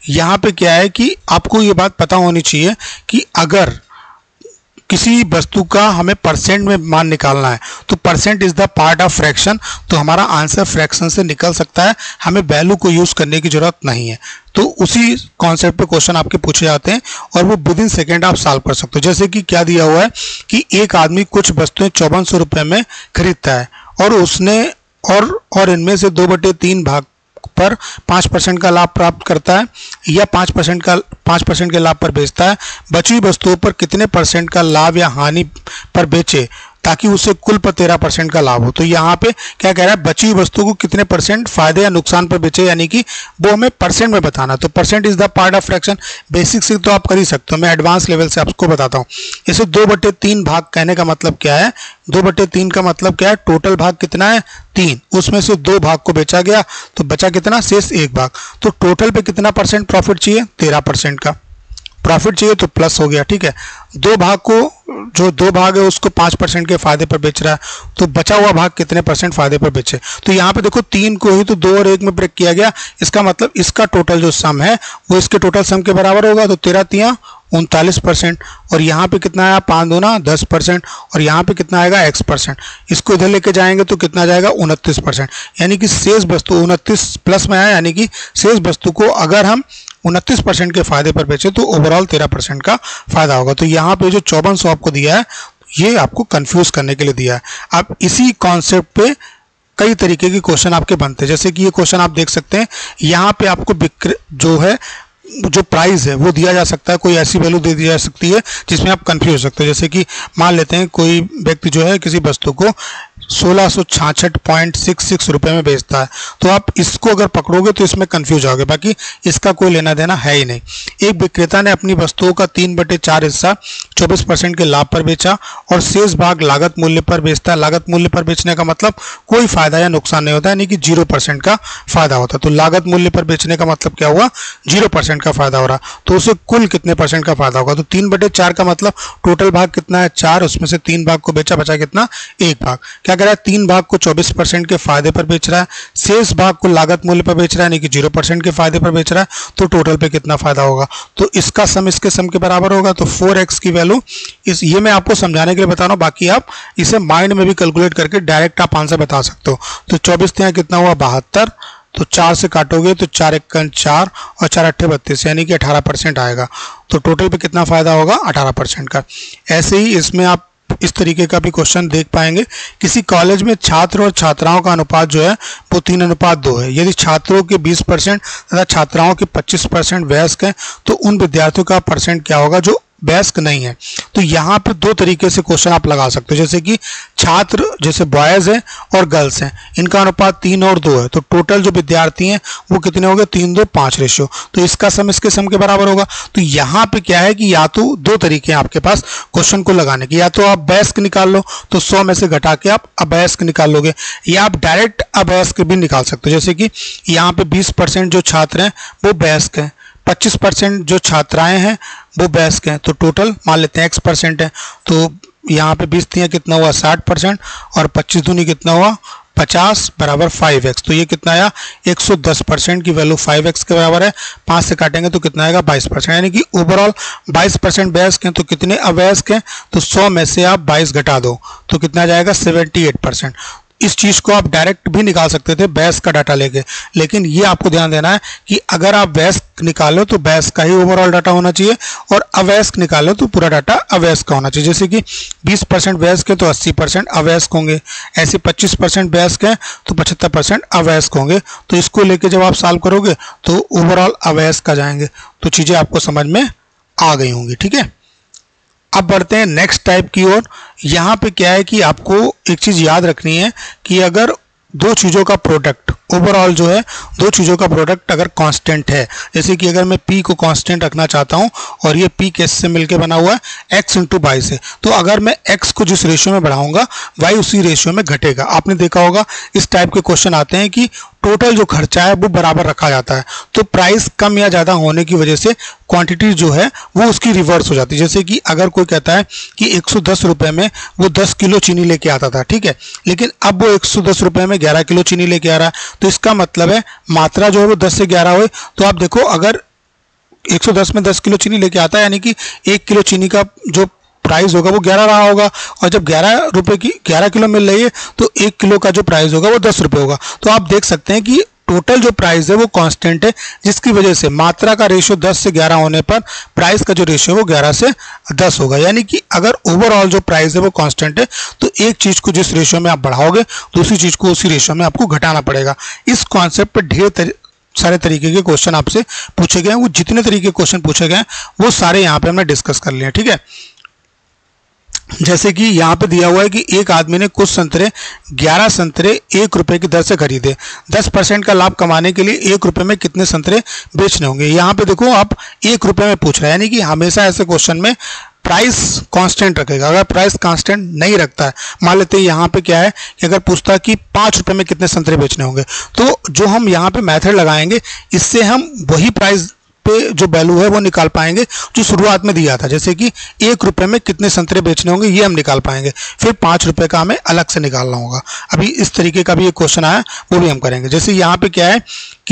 यहाँ पे क्या है कि आपको ये बात पता होनी चाहिए कि अगर किसी वस्तु का हमें परसेंट में मान निकालना है, तो percent is the part of fraction. तो हमारा आंसर फ्रैक्शन से निकल सकता है, हमें वैल्यू को यूज़ करने की ज़रूरत नहीं है। तो उसी कॉन्सेप्ट पे क्वेश्चन आपके पूछे जाते हैं, और वो विदिन सेकेंड आप सॉल्व कर सकते हो। जैसे कि क्या दिया हुआ है कि एक आदमी कुछ वस्तुएं 5400 रुपये में खरीदता है, और उसने और इनमें से 2/3 भाग पर 5% का लाभ प्राप्त करता है, या 5% के लाभ पर बेचता है। बची वस्तुओं पर कितने परसेंट का लाभ या हानि पर बेचे ताकि उसे कुल पर 13% का लाभ हो। तो यहाँ पे क्या कह रहा है, बची वस्तु को कितने परसेंट फायदे या नुकसान पर बेचे, यानी कि वो हमें परसेंट में बताना। तो percent is the part of fraction, basic से तो आप कर ही सकते हो, मैं एडवांस लेवल से आपको बताता हूँ। इसे 2/3 भाग कहने का मतलब क्या है, 2/3 का मतलब क्या है, टोटल भाग कितना है, 3, उसमें से 2 भाग को बेचा गया, तो बचा कितना, शेष 1 भाग। तो टोटल पे कितना परसेंट प्रॉफिट चाहिए, 13% का प्रॉफिट चाहिए, तो प्लस हो गया। ठीक है, 2 भाग को, जो 2 भाग है उसको 5% के फायदे पर बेच रहा है, तो बचा हुआ भाग कितने परसेंट फायदे पर बेचे। तो यहाँ पे देखो 3 को ही तो 2 और 1 में ब्रेक किया गया, इसका मतलब इसका टोटल जो सम है वो इसके टोटल सम के बराबर होगा। तो 13×3 = 39%, और यहाँ पे कितना आया, 5×2 = 10%, और यहाँ पे कितना आएगा, x%। इसको इधर लेके जाएंगे तो कितना जाएगा, 29%, यानी कि शेष वस्तु 29 प्लस में आया, यानी कि शेष वस्तु को अगर हम 29% के फायदे पर बेचे तो ओवरऑल 13% का फायदा होगा। तो यहाँ पे जो 5400 आपको दिया है, ये आपको कंफ्यूज करने के लिए दिया है। अब इसी कॉन्सेप्ट पे कई तरीके के क्वेश्चन आपके बनते हैं, जैसे कि ये क्वेश्चन आप देख सकते हैं। यहाँ पे आपको जो है, जो प्राइस है वो दिया जा सकता है, कोई ऐसी वैल्यू दे दी जा सकती है जिसमें आप कंफ्यूज हो सकते हो। जैसे कि मान लेते हैं कोई व्यक्ति जो है किसी वस्तु को 1666.66 रुपये में बेचता है, तो आप इसको अगर पकड़ोगे तो इसमें कंफ्यूज होगे, बाकी इसका कोई लेना देना है ही नहीं। एक विक्रेता ने अपनी वस्तुओं का 3/4 हिस्सा 24% के लाभ पर बेचा, और शेष भाग लागत मूल्य पर बेचता है। लागत मूल्य पर बेचने का मतलब कोई फायदा या नुकसान नहीं होता, यानी कि 0% का फायदा होता। तो लागत मूल्य पर बेचने का मतलब क्या हुआ, 0% का फायदा हो रहा, तो उसे कुल कितने परसेंट का फायदा होगा। तो 3/4 का मतलब टोटल भाग कितना है, 4, उसमें से 3 भाग को बेचा, बचा कितना, 1 भाग। क्या कह रहा है, 3 भाग को 24% के फायदे पर बेच रहा है, शेष भाग को लागत मूल्य पर बेच रहा है, यानी कि 0% के फायदे पर बेच रहा है। तो टोटल पे कितना फायदा होगा, तो इसका सम इसके सम के बराबर होगा। तो 4x की वैल्यू ये मैं आपको समझाने के लिए बता रहा हूँ, बाकी आप इसे माइंड में भी कैलकुलेट करके डायरेक्ट आप आंसर बता सकते हो। तो 24 कितना हुआ, 72, तो 4 से काटोगे तो 4 × 4 और 4 × 8 = 32 यानी कि 18% आएगा। तो टोटल पे कितना फ़ायदा होगा 18% का। ऐसे ही इसमें आप इस तरीके का भी क्वेश्चन देख पाएंगे। किसी कॉलेज में छात्र और छात्राओं का अनुपात जो है वो 3:2 है। यदि छात्रों के 20% तथा छात्राओं के 25% वयस्क हैं तो उन विद्यार्थियों का परसेंट क्या होगा जो वयस्क नहीं है। तो यहाँ पर दो तरीके से क्वेश्चन आप लगा सकते हो, जैसे कि छात्र जैसे बॉयज़ हैं और गर्ल्स हैं, इनका अनुपात 3 और 2 है, तो टोटल जो विद्यार्थी हैं वो कितने हो गए 3:2:5 रेशियो, तो इसका सम इसके सम के बराबर होगा। तो यहाँ पे क्या है कि या तो दो तरीके हैं आपके पास क्वेश्चन को लगाने के, या तो आप वयस्क निकाल लो तो 100 में से घटा के आप अवयस्क निकाल लोगे, या आप डायरेक्ट अवयस्क भी निकाल सकते हो, जैसे कि यहाँ पर 20% जो छात्र हैं वो वयस्क हैं, 25% जो छात्राएं हैं वो वयस्क हैं, तो टोटल मान लेते हैं x% है, तो यहाँ पे 20 दिया कितना हुआ 60% और 25 दूनी कितना हुआ 50 बराबर 5x, तो ये कितना आया 110% की वैल्यू 5x के बराबर है। 5 से काटेंगे तो कितना आएगा 22%, यानी कि ओवरऑल 22% वयस्क हैं तो कितने अवयस्क हैं, तो 100 में से आप 22 घटा दो तो कितना जाएगा 78%। इस चीज़ को आप डायरेक्ट भी निकाल सकते थे वयस्क का डाटा लेके, लेकिन ये आपको ध्यान देना है कि अगर आप वयस्क निकालो तो वयस्क का ही ओवरऑल डाटा होना चाहिए, और अवयस्क निकालो तो पूरा डाटा अवयस्क का होना चाहिए, जैसे कि 20% वयस्क है तो 80% अवयस्क होंगे, ऐसे 25% वयस्क हैं तो 75% अवयस्क होंगे। तो इसको लेके जब आप सॉल्व करोगे तो ओवरऑल अवयस्क का जाएंगे। तो चीज़ें आपको समझ में आ गई होंगी, ठीक है। अब बढ़ते हैं नेक्स्ट टाइप की ओर। यहाँ पे क्या है कि आपको एक चीज़ याद रखनी है कि अगर दो चीज़ों का प्रोडक्ट ओवरऑल जो है दो चीज़ों का प्रोडक्ट अगर कांस्टेंट है, जैसे कि अगर मैं p को कांस्टेंट रखना चाहता हूं और ये p किस से मिलके बना हुआ है x × y से, तो अगर मैं x को जिस रेशियो में बढ़ाऊंगा y उसी रेशियो में घटेगा। आपने देखा होगा इस टाइप के क्वेश्चन आते हैं कि टोटल जो खर्चा है वो बराबर रखा जाता है, तो प्राइस कम या ज़्यादा होने की वजह से क्वांटिटी जो है वो उसकी रिवर्स हो जाती है। जैसे कि अगर कोई कहता है कि 110 रुपये में वो 10 किलो चीनी लेके आता था, ठीक है, लेकिन अब वो 110 रुपये में 11 किलो चीनी लेके आ रहा है, तो इसका मतलब है मात्रा जो है वो 10 से 11 हुई। तो आप देखो अगर 110 में 10 किलो चीनी लेके आता है यानी कि 1 किलो चीनी का जो प्राइस होगा वो 11 रहा होगा, और जब 11 रुपये की 11 किलो मिल रही है तो 1 किलो का जो प्राइस होगा वो 10 रुपये होगा। तो आप देख सकते हैं कि टोटल जो प्राइस है वो कांस्टेंट है, जिसकी वजह से मात्रा का रेशियो 10 से 11 होने पर प्राइस का जो रेशियो वो 11 से 10 होगा। यानी कि अगर ओवरऑल जो प्राइस है वो कांस्टेंट है तो एक चीज़ को जिस रेशियो में आप बढ़ाओगे दूसरी चीज़ को उसी रेशियो में आपको घटाना पड़ेगा। इस कॉन्सेप्ट पर ढेर सारे तरीके के क्वेश्चन आपसे पूछे गए हैं, वो जितने तरीके क्वेश्चन पूछे गए हैं वो सारे यहाँ पर हमने डिस्कस कर लिए, ठीक है। जैसे कि यहाँ पे दिया हुआ है कि एक आदमी ने कुछ संतरे 11 संतरे 1 रुपये की दर से खरीदे, 10% का लाभ कमाने के लिए 1 रुपये में कितने संतरे बेचने होंगे। यहाँ पे देखो आप 1 रुपये में पूछ रहे हैं, यानी कि हमेशा ऐसे क्वेश्चन में प्राइस कांस्टेंट रखेगा। अगर प्राइस कांस्टेंट नहीं रखता है, मान लेते हैं यहाँ पे क्या है कि अगर पूछता कि 5 रुपये में कितने संतरे बेचने होंगे, तो जो हम यहाँ पे मैथड लगाएंगे इससे हम वही प्राइस पे जो वैल्यू है वो निकाल पाएंगे जो शुरुआत में दिया था, जैसे कि 1 रुपये में कितने संतरे बेचने होंगे ये हम निकाल पाएंगे, फिर 5 रुपये का हमें अलग से निकालना होगा। अभी इस तरीके का भी एक क्वेश्चन आया वो भी हम करेंगे। जैसे यहाँ पे क्या है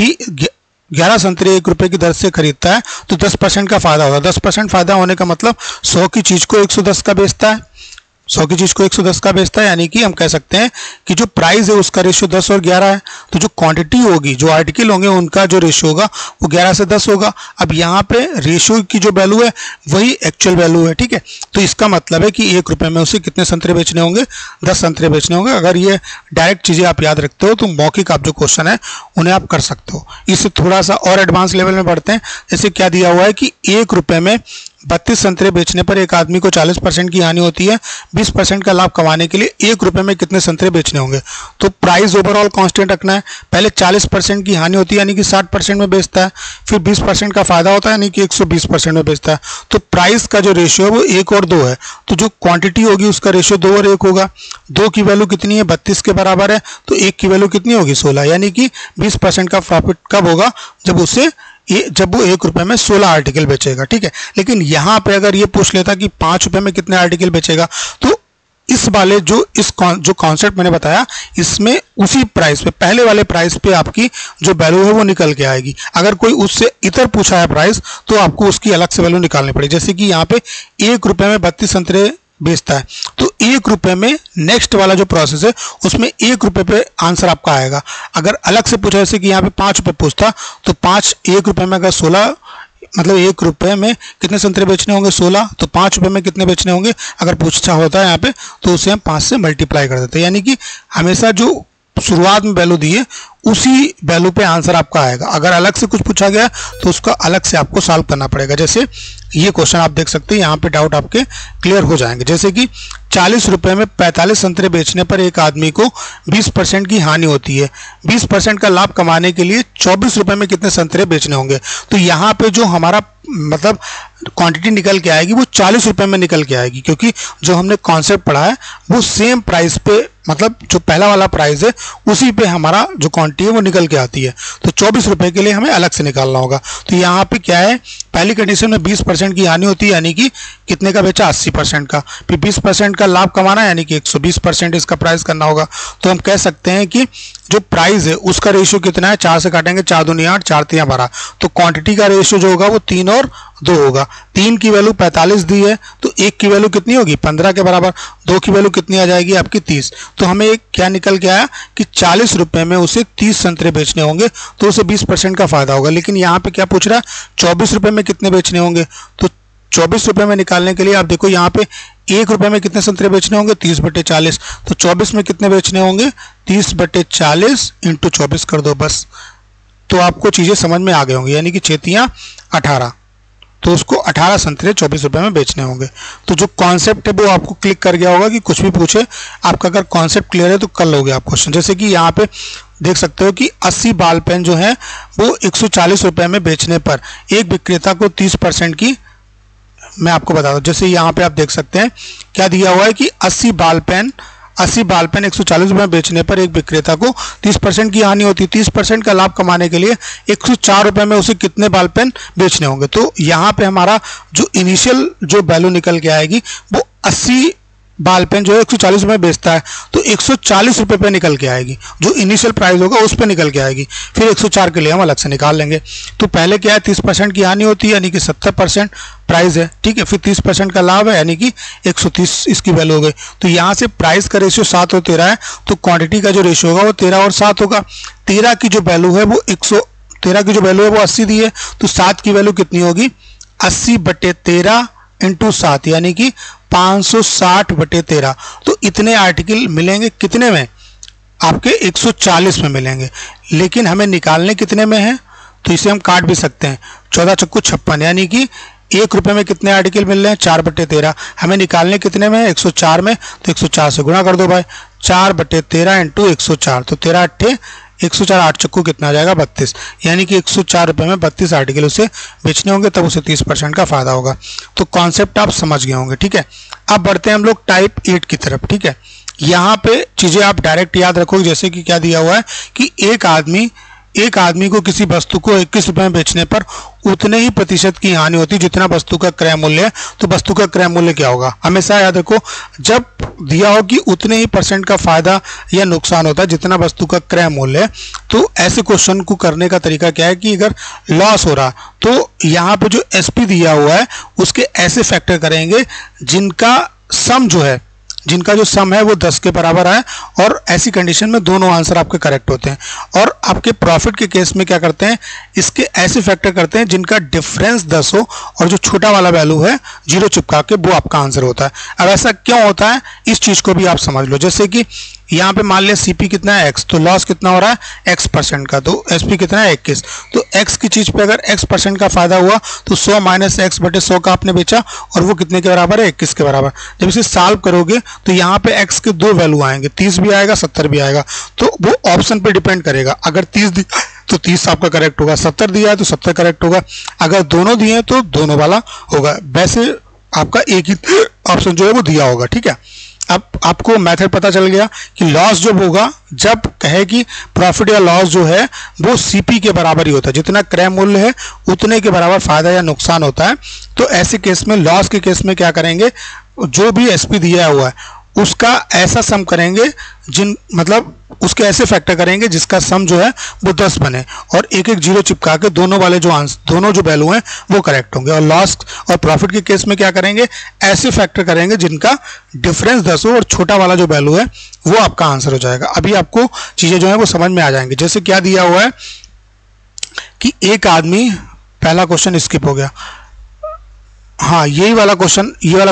कि 11 संतरे 1 रुपये की दर से खरीदता है तो 10% का फायदा होगा। 10% फायदा होने का मतलब 100 की चीज़ को 110 का बेचता है, 100 की चीज़ को 110 का बेचता है, यानी कि हम कह सकते हैं कि जो प्राइस है उसका रेशियो 10 और 11 है, तो जो क्वांटिटी होगी जो आर्टिकल होंगे उनका जो रेशियो होगा वो 11 से 10 होगा। अब यहाँ पे रेशियो की जो वैल्यू है वही एक्चुअल वैल्यू है, ठीक है। तो इसका मतलब है कि 1 रुपये में उसे कितने संतरे बेचने होंगे, 10 संतरे बेचने होंगे। अगर ये डायरेक्ट चीज़ें आप याद रखते हो तो मौखिक आप जो क्वेश्चन है उन्हें आप कर सकते हो। इससे थोड़ा सा और एडवांस लेवल में बढ़ते हैं। जैसे क्या दिया हुआ है कि 1 रुपये में 32 संतरे बेचने पर एक आदमी को 40% की हानि होती है, 20% का लाभ कमाने के लिए 1 रुपये में कितने संतरे बेचने होंगे। तो प्राइस ओवरऑल कांस्टेंट रखना है, पहले 40% की हानि होती है यानी कि 60% में बेचता है, फिर 20% का फायदा होता है यानी कि 120% में बेचता है। तो प्राइस का जो रेशियो है वो 1 और 2 है, तो जो क्वांटिटी होगी उसका रेशियो 2 और 1 होगा। 2 की वैल्यू कितनी है 32 के बराबर है, तो 1 की वैल्यू कितनी होगी 16, यानी कि 20% का प्रॉफिट कब होगा जब वो 1 रुपये में 16 आर्टिकल बेचेगा, ठीक है। लेकिन यहाँ पे अगर ये पूछ लेता कि 5 रुपये में कितने आर्टिकल बेचेगा, तो इस वाले जो कॉन्सेप्ट मैंने बताया इसमें उसी प्राइस पे पहले वाले प्राइस पे आपकी जो वैल्यू है वो निकल के आएगी। अगर कोई उससे इतर पूछा है प्राइस तो आपको उसकी अलग से वैल्यू निकालनी पड़ेगी। जैसे कि यहाँ पे 1 रुपये में 32 संतरे बेचता है, तो एक रुपये में नेक्स्ट वाला जो प्रोसेस है उसमें एक रुपये पे आंसर आपका आएगा। अगर अलग से पूछा जैसे कि यहाँ पे 5 रुपये पूछता तो 5 1 रुपये में अगर 16 मतलब 1 रुपये में कितने संतरे बेचने होंगे 16, तो 5 रुपये में कितने बेचने होंगे अगर पूछा होता है यहाँ पे तो उसे हम 5 से मल्टीप्लाई कर देते हैं। यानी कि हमेशा जो शुरुआत में वैल्यू दी है उसी वैल्यू पे आंसर आपका आएगा। अगर अलग से कुछ पूछा गया तो उसका अलग से आपको सॉल्व करना पड़ेगा। जैसे ये क्वेश्चन आप देख सकते हैं, यहाँ पे डाउट आपके क्लियर हो जाएंगे। जैसे कि 40 रुपये में 45 संतरे बेचने पर एक आदमी को 20% की हानि होती है, 20% का लाभ कमाने के लिए 24 रुपये में कितने संतरे बेचने होंगे। तो यहाँ पे जो हमारा मतलब क्वांटिटी निकल के आएगी वो 40 रुपये में निकल के आएगी, क्योंकि जो हमने कॉन्सेप्ट पढ़ा है वो सेम प्राइस पे मतलब जो पहला वाला प्राइस है उसी पे हमारा जो क्वांटिटी है वो निकल के आती है। तो 24 रुपये के लिए हमें अलग से निकालना होगा। तो यहाँ पे क्या है, पहली कंडीशन में 20% की हानि होती है यानी कि कितने का बेचा 80% का, फिर 20% का लाभ कमाना है यानी कि 120% इसका प्राइस करना होगा। तो हम कह सकते हैं कि जो प्राइस है उसका रेशियो कितना है, 4 से काटेंगे 4 दूनी 8 4 3 12, तो क्वांटिटी का रेशियो जो होगा वो 3 और 2 होगा। 3 की वैल्यू 45 दी है तो 1 की वैल्यू कितनी होगी 15 के बराबर, 2 की वैल्यू कितनी आ जाएगी आपकी 30। तो हमें एक क्या निकल के आया कि 40 रुपये में उसे 30 संतरे बेचने होंगे तो उसे 20% का फायदा होगा। लेकिन यहाँ पे क्या पूछ रहा है 24 रुपये में कितने बेचने होंगे, तो 24 रुपये में निकालने के लिए आप देखो यहाँ पे 1 रुपये में कितने संतरे बेचने होंगे 30/40, तो 24 में कितने बेचने होंगे 30/40 इंटू 24 कर दो बस, तो आपको चीज़ें समझ में आ गई होंगी। यानी कि 6 तियाँ 18, तो उसको 18 संतरे 24 रुपये में बेचने होंगे। तो जो कॉन्सेप्ट है वो आपको क्लिक कर गया होगा कि कुछ भी पूछे आपका अगर कॉन्सेप्ट क्लियर है तो कर लोगे आप क्वेश्चन। जैसे कि यहाँ पे देख सकते हो कि 80 बॉल पेन जो है वो 140 रुपये में बेचने पर एक विक्रेता को 30% की, मैं आपको बता दूँ जैसे यहाँ पे आप देख सकते हैं क्या दिया हुआ है कि 80 बॉल पेन 140 रुपये में बेचने पर एक विक्रेता को 30% की हानि होती है, 30% का लाभ कमाने के लिए 104 रुपये में उसे कितने बॉल पेन बेचने होंगे। तो यहाँ पे हमारा जो इनिशियल जो वैल्यू निकल के आएगी वो 80 बॉल पेन जो है 140 रुपये बेचता है तो 140 रुपये पे निकल के आएगी, जो इनिशियल प्राइस होगा उस पे निकल के आएगी। फिर 104 के लिए हम अलग से निकाल लेंगे। तो पहले क्या है 30% की हानि होती है यानी कि 70% प्राइस है, ठीक है, फिर 30% का लाभ है यानी कि 130 इसकी वैल्यू हो गई। तो यहाँ से प्राइस का रेशियो 7 और 13 है तो क्वान्टिटी का जो रेशियो होगा वो 13 और 7 होगा। 13 की जो वैल्यू है वो 113 की जो वैल्यू है वो 80 दी है तो 7 की वैल्यू कितनी होगी 80/13 इंटू 7 यानी कि 560/13। तो इतने आर्टिकल मिलेंगे कितने में आपके 140 में मिलेंगे, लेकिन हमें निकालने कितने में है तो इसे हम काट भी सकते हैं 14 छक्कू 56 यानी कि 1 रुपये में कितने आर्टिकल मिल रहे हैं 4/13। हमें निकालने कितने में है 104 में, तो 104 से गुणा कर दो भाई 4/13 इंटू 104, तो 13 अट्ठे 104 8 चक्कू कितना आ जाएगा 32 यानी कि 104 रुपये में 32 आर्टिकल उसे बेचने होंगे तब उसे 30% का फायदा होगा। तो कॉन्सेप्ट आप समझ गए होंगे, ठीक है। अब बढ़ते हैं हम लोग टाइप 8 की तरफ, ठीक है। यहाँ पे चीज़ें आप डायरेक्ट याद रखोगे जैसे कि क्या दिया हुआ है कि एक आदमी को किसी वस्तु को 21 रुपये में बेचने पर उतने ही प्रतिशत की हानि होती है जितना वस्तु का क्रय मूल्य है, तो वस्तु का क्रय मूल्य क्या होगा। हमेशा याद रखो जब दिया हो कि उतने ही % का फायदा या नुकसान होता है जितना वस्तु का क्रय मूल्य है, तो ऐसे क्वेश्चन को करने का तरीका क्या है कि अगर लॉस हो रहा तो यहाँ पे जो SP दिया हुआ है उसके ऐसे फैक्टर करेंगे जिनका जो सम है वो 10 के बराबर है और ऐसी कंडीशन में दोनों आंसर आपके करेक्ट होते हैं। और आपके प्रॉफिट के केस में क्या करते हैं इसके ऐसे फैक्टर करते हैं जिनका डिफरेंस 10 हो और जो छोटा वाला वैल्यू है 0 चिपका के वो आपका आंसर होता है। अब ऐसा क्यों होता है इस चीज़ को भी आप समझ लो। जैसे कि यहाँ पे मान लिया CP कितना है X, तो लॉस कितना हो रहा है X% का, तो SP कितना है 21, तो X की चीज़ पे अगर X% का फायदा हुआ तो 100 - X/100 का आपने बेचा और वो कितने के बराबर है 21 के बराबर। जब इसे सॉल्व करोगे तो यहाँ पे X के 2 वैल्यू आएंगे 30 भी आएगा 70 भी आएगा, तो वो ऑप्शन पे डिपेंड करेगा। अगर 30 दिया तो 30 आपका करेक्ट होगा, 70 दिया है तो 70 करेक्ट होगा, अगर दोनों दिए तो दोनों वाला होगा। वैसे आपका एक ही ऑप्शन जो है वो दिया होगा, ठीक है। अब आपको मेथड पता चल गया कि लॉस जब होगा जब कहे कि प्रॉफिट या लॉस जो है वो CP के बराबर ही होता है, जितना क्रय मूल्य है उतने के बराबर फायदा या नुकसान होता है। तो ऐसे केस में लॉस के केस में क्या करेंगे जो भी SP दिया हुआ है उसका ऐसा सम करेंगे जिन मतलब उसके ऐसे फैक्टर करेंगे जिसका सम जो है वो 10 बने, और एक एक जीरो चिपका के दोनों वाले जो आंसर दोनों जो वैल्यू हैं वो करेक्ट होंगे। और लॉस और प्रॉफिट के केस में क्या करेंगे, ऐसे फैक्टर करेंगे जिनका डिफरेंस 10 हो और छोटा वाला जो वैल्यू है वो आपका आंसर हो जाएगा। अभी आपको चीज़ें जो है वो समझ में आ जाएंगी। जैसे क्या दिया हुआ है कि एक आदमी, पहला क्वेश्चन स्किप हो गया, हाँ यही वाला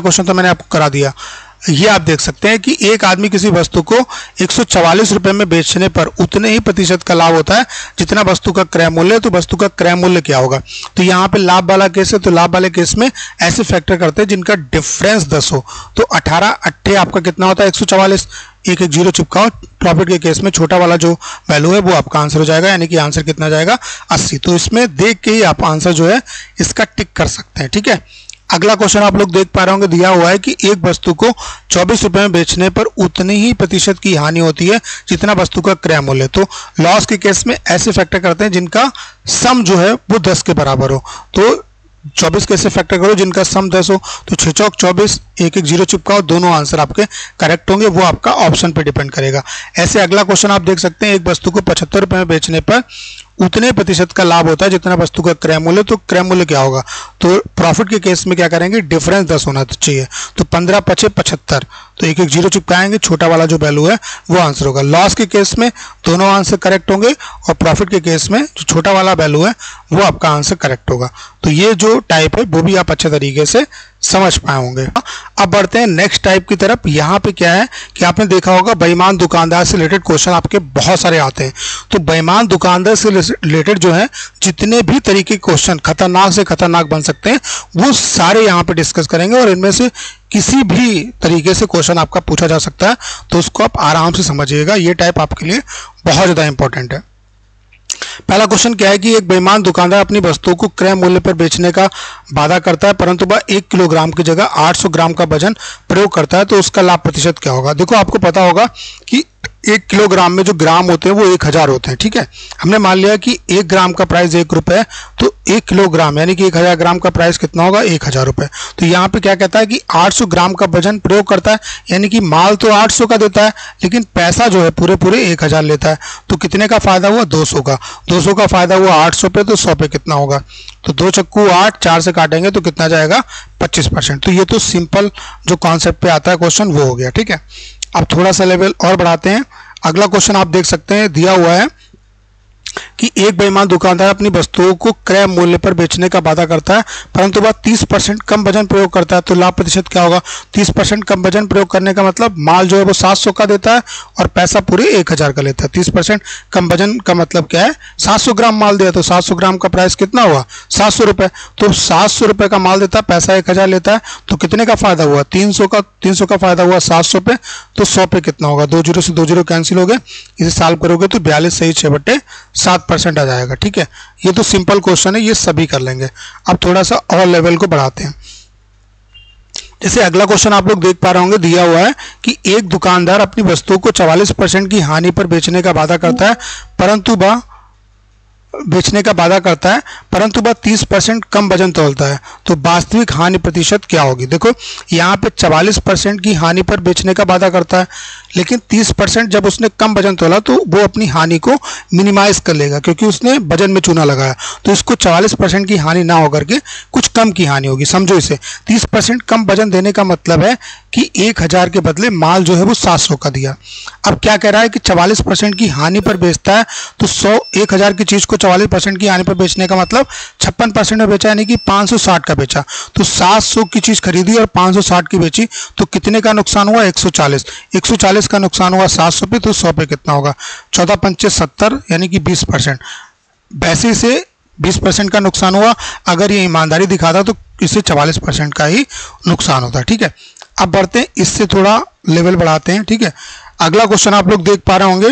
क्वेश्चन तो मैंने आपको करा दिया। ये आप देख सकते हैं कि एक आदमी किसी वस्तु को 144 रुपए में बेचने पर उतने ही प्रतिशत का लाभ होता है जितना वस्तु का क्रय मूल्य है, तो वस्तु का क्रय मूल्य क्या होगा। तो यहाँ पे लाभ वाला केस है, तो लाभ वाले केस में ऐसे फैक्टर करते हैं जिनका डिफरेंस 10 हो। तो 18 आपका कितना होता है 144, एक एक जीरो चिपकाओ, प्रॉफिट के केस में छोटा वाला जो वैल्यू है वो आपका आंसर हो जाएगा, यानी कि आंसर कितना जाएगा 80। तो इसमें देख के ही आप आंसर जो है इसका टिक कर सकते हैं। ठीक है, अगला क्वेश्चन आप लोग देख पा रहे होंगे, दिया हुआ है कि एक वस्तु को 24 रुपए में बेचने पर उतनी ही प्रतिशत की हानि होती है जितना वस्तु का क्रय मूल्य। तो लॉस के केस में ऐसे फैक्टर करते हैं जिनका सम जो है वो 10 के बराबर हो। तो 24 कैसे फैक्टर करो जिनका सम 10 हो, तो 6 चौक 24, एक एक जीरो चिपकाओ, दोनों आंसर आपके करेक्ट होंगे। वो आपका ऑप्शन पे डिपेंड करेगा। ऐसे अगला क्वेश्चन आप देख सकते हैं, एक वस्तु को 75 रुपए में बेचने पर उतने प्रतिशत का लाभ होता है जितना वस्तु का क्रय मूल्य, तो क्रय मूल्य क्या होगा। तो प्रॉफिट के केस में क्या करेंगे, डिफरेंस 10 होना चाहिए, तो 15 5 75, तो एक एक जीरो चिपकाएंगे, छोटा वाला जो वैल्यू है वो आंसर होगा। लॉस के केस में दोनों आंसर करेक्ट होंगे और प्रॉफिट के केस में जो छोटा वाला वैल्यू है वो आपका आंसर करेक्ट होगा। तो ये जो टाइप है वो भी आप अच्छे तरीके से समझ पाए होंगे। अब बढ़ते हैं नेक्स्ट टाइप की तरफ। यहाँ पे क्या है कि आपने देखा होगा बेईमान दुकानदार से रिलेटेड क्वेश्चन आपके बहुत सारे आते हैं। तो बेईमान दुकानदार से रिलेटेड जो है जितने भी तरीके क्वेश्चन खतरनाक से खतरनाक बन सकते हैं वो सारे यहाँ पे डिस्कस करेंगे, और इनमें से किसी भी तरीके से क्वेश्चन आपका पूछा जा सकता है, तो उसको आप आराम से समझिएगा। ये टाइप आपके लिए बहुत ज़्यादा इंपॉर्टेंट है। पहला क्वेश्चन क्या है कि एक बेईमान दुकानदार अपनी वस्तुओं को क्रय मूल्य पर बेचने का वादा करता है, परंतु वह 1 किलोग्राम की जगह 800 ग्राम का वजन प्रयोग करता है, तो उसका लाभ प्रतिशत क्या होगा। देखो आपको पता होगा कि 1 किलोग्राम में जो ग्राम होते हैं वो 1000 होते हैं। ठीक है, हमने मान लिया कि 1 ग्राम का प्राइस 1 रुपये है, तो 1 किलोग्राम यानी कि 1000 ग्राम का प्राइस कितना होगा 1000 रुपये। तो यहाँ पे क्या कहता है कि 800 ग्राम का वजन प्रयोग करता है, यानी कि माल तो 800 का देता है लेकिन पैसा जो है पूरे 1000 लेता है। तो कितने का फायदा हुआ 200 का, 200 का फायदा हुआ 800 पे, तो 100 पे कितना होगा, तो 2 चक्कू 8, 4 से काटेंगे तो कितना जाएगा 25%। तो ये तो सिंपल जो कॉन्सेप्ट पे आता है क्वेश्चन वो हो गया। ठीक है, अब थोड़ा सा लेवल और बढ़ाते हैं। अगला क्वेश्चन आप देख सकते हैं, दिया हुआ है कि एक बेईमान दुकानदार अपनी वस्तुओं को क्रय मूल्य पर बेचने का वादा करता है, परंतु वह 30% कम वजन प्रयोग करता है, तो लाभ प्रतिशत क्या होगा। 30% कम वजन प्रयोग करने का मतलब माल जो है वो 700 का देता है और पैसा पूरे 1000 का लेता है। 30% कम वजन का मतलब क्या है, 700 ग्राम माल दिया, तो 700 ग्राम का प्राइस कितना हुआ 700 रुपये। तो 700 रुपये का माल देता है, पैसा 1000 लेता है, तो कितने का फायदा हुआ 300 का, 300 का फायदा हुआ 700 पे, तो 100 पे कितना होगा, 2 जीरो से 2 जीरो कैंसिल हो गए, इसे सॉल्व करोगे तो 42.6/7% आ जाएगा। ठीक है, ये तो सिंपल क्वेश्चन है, ये सभी कर लेंगे। अब थोड़ा सा और लेवल को बढ़ाते हैं। जैसे अगला क्वेश्चन आप लोग देख पा रहे होंगे, दिया हुआ है कि एक दुकानदार अपनी वस्तुओं को 44% की हानि पर बेचने का वादा करता है, परंतु वह 30% कम वजन तोलता है, तो वास्तविक हानि प्रतिशत क्या होगी। देखो यहाँ पे 44% की हानि पर बेचने का वादा करता है, लेकिन 30% जब उसने कम वजन तोला तो वो अपनी हानि को मिनिमाइज कर लेगा, क्योंकि उसने वजन में चूना लगाया। तो इसको 44% की हानि ना होकर के कुछ कम की हानि होगी, समझो इसे। 30% कम वजन देने का मतलब है कि 1000 के बदले माल जो है वो 700 का दिया। अब क्या कह रहा है कि 44% की हानि पर बेचता है, तो 100 1000 की चीज़ को 44% की हानि पर बेचने का मतलब 56% में बेचा, यानी कि 560 का बेचा। तो 700 की चीज़ खरीदी और 560 की बेची, तो कितने का नुकसान हुआ 140, 140 का नुकसान हुआ 700 पे, तो 100 पे कितना होगा 14 5 70, यानी कि 20%। वैसे से 20% का नुकसान हुआ, अगर ये ईमानदारी दिखाता तो इससे 44% का ही नुकसान होता। ठीक है, अब बढ़ते हैं, इससे थोड़ा लेवल बढ़ाते हैं। ठीक है, अगला क्वेश्चन आप लोग देख पा रहे होंगे,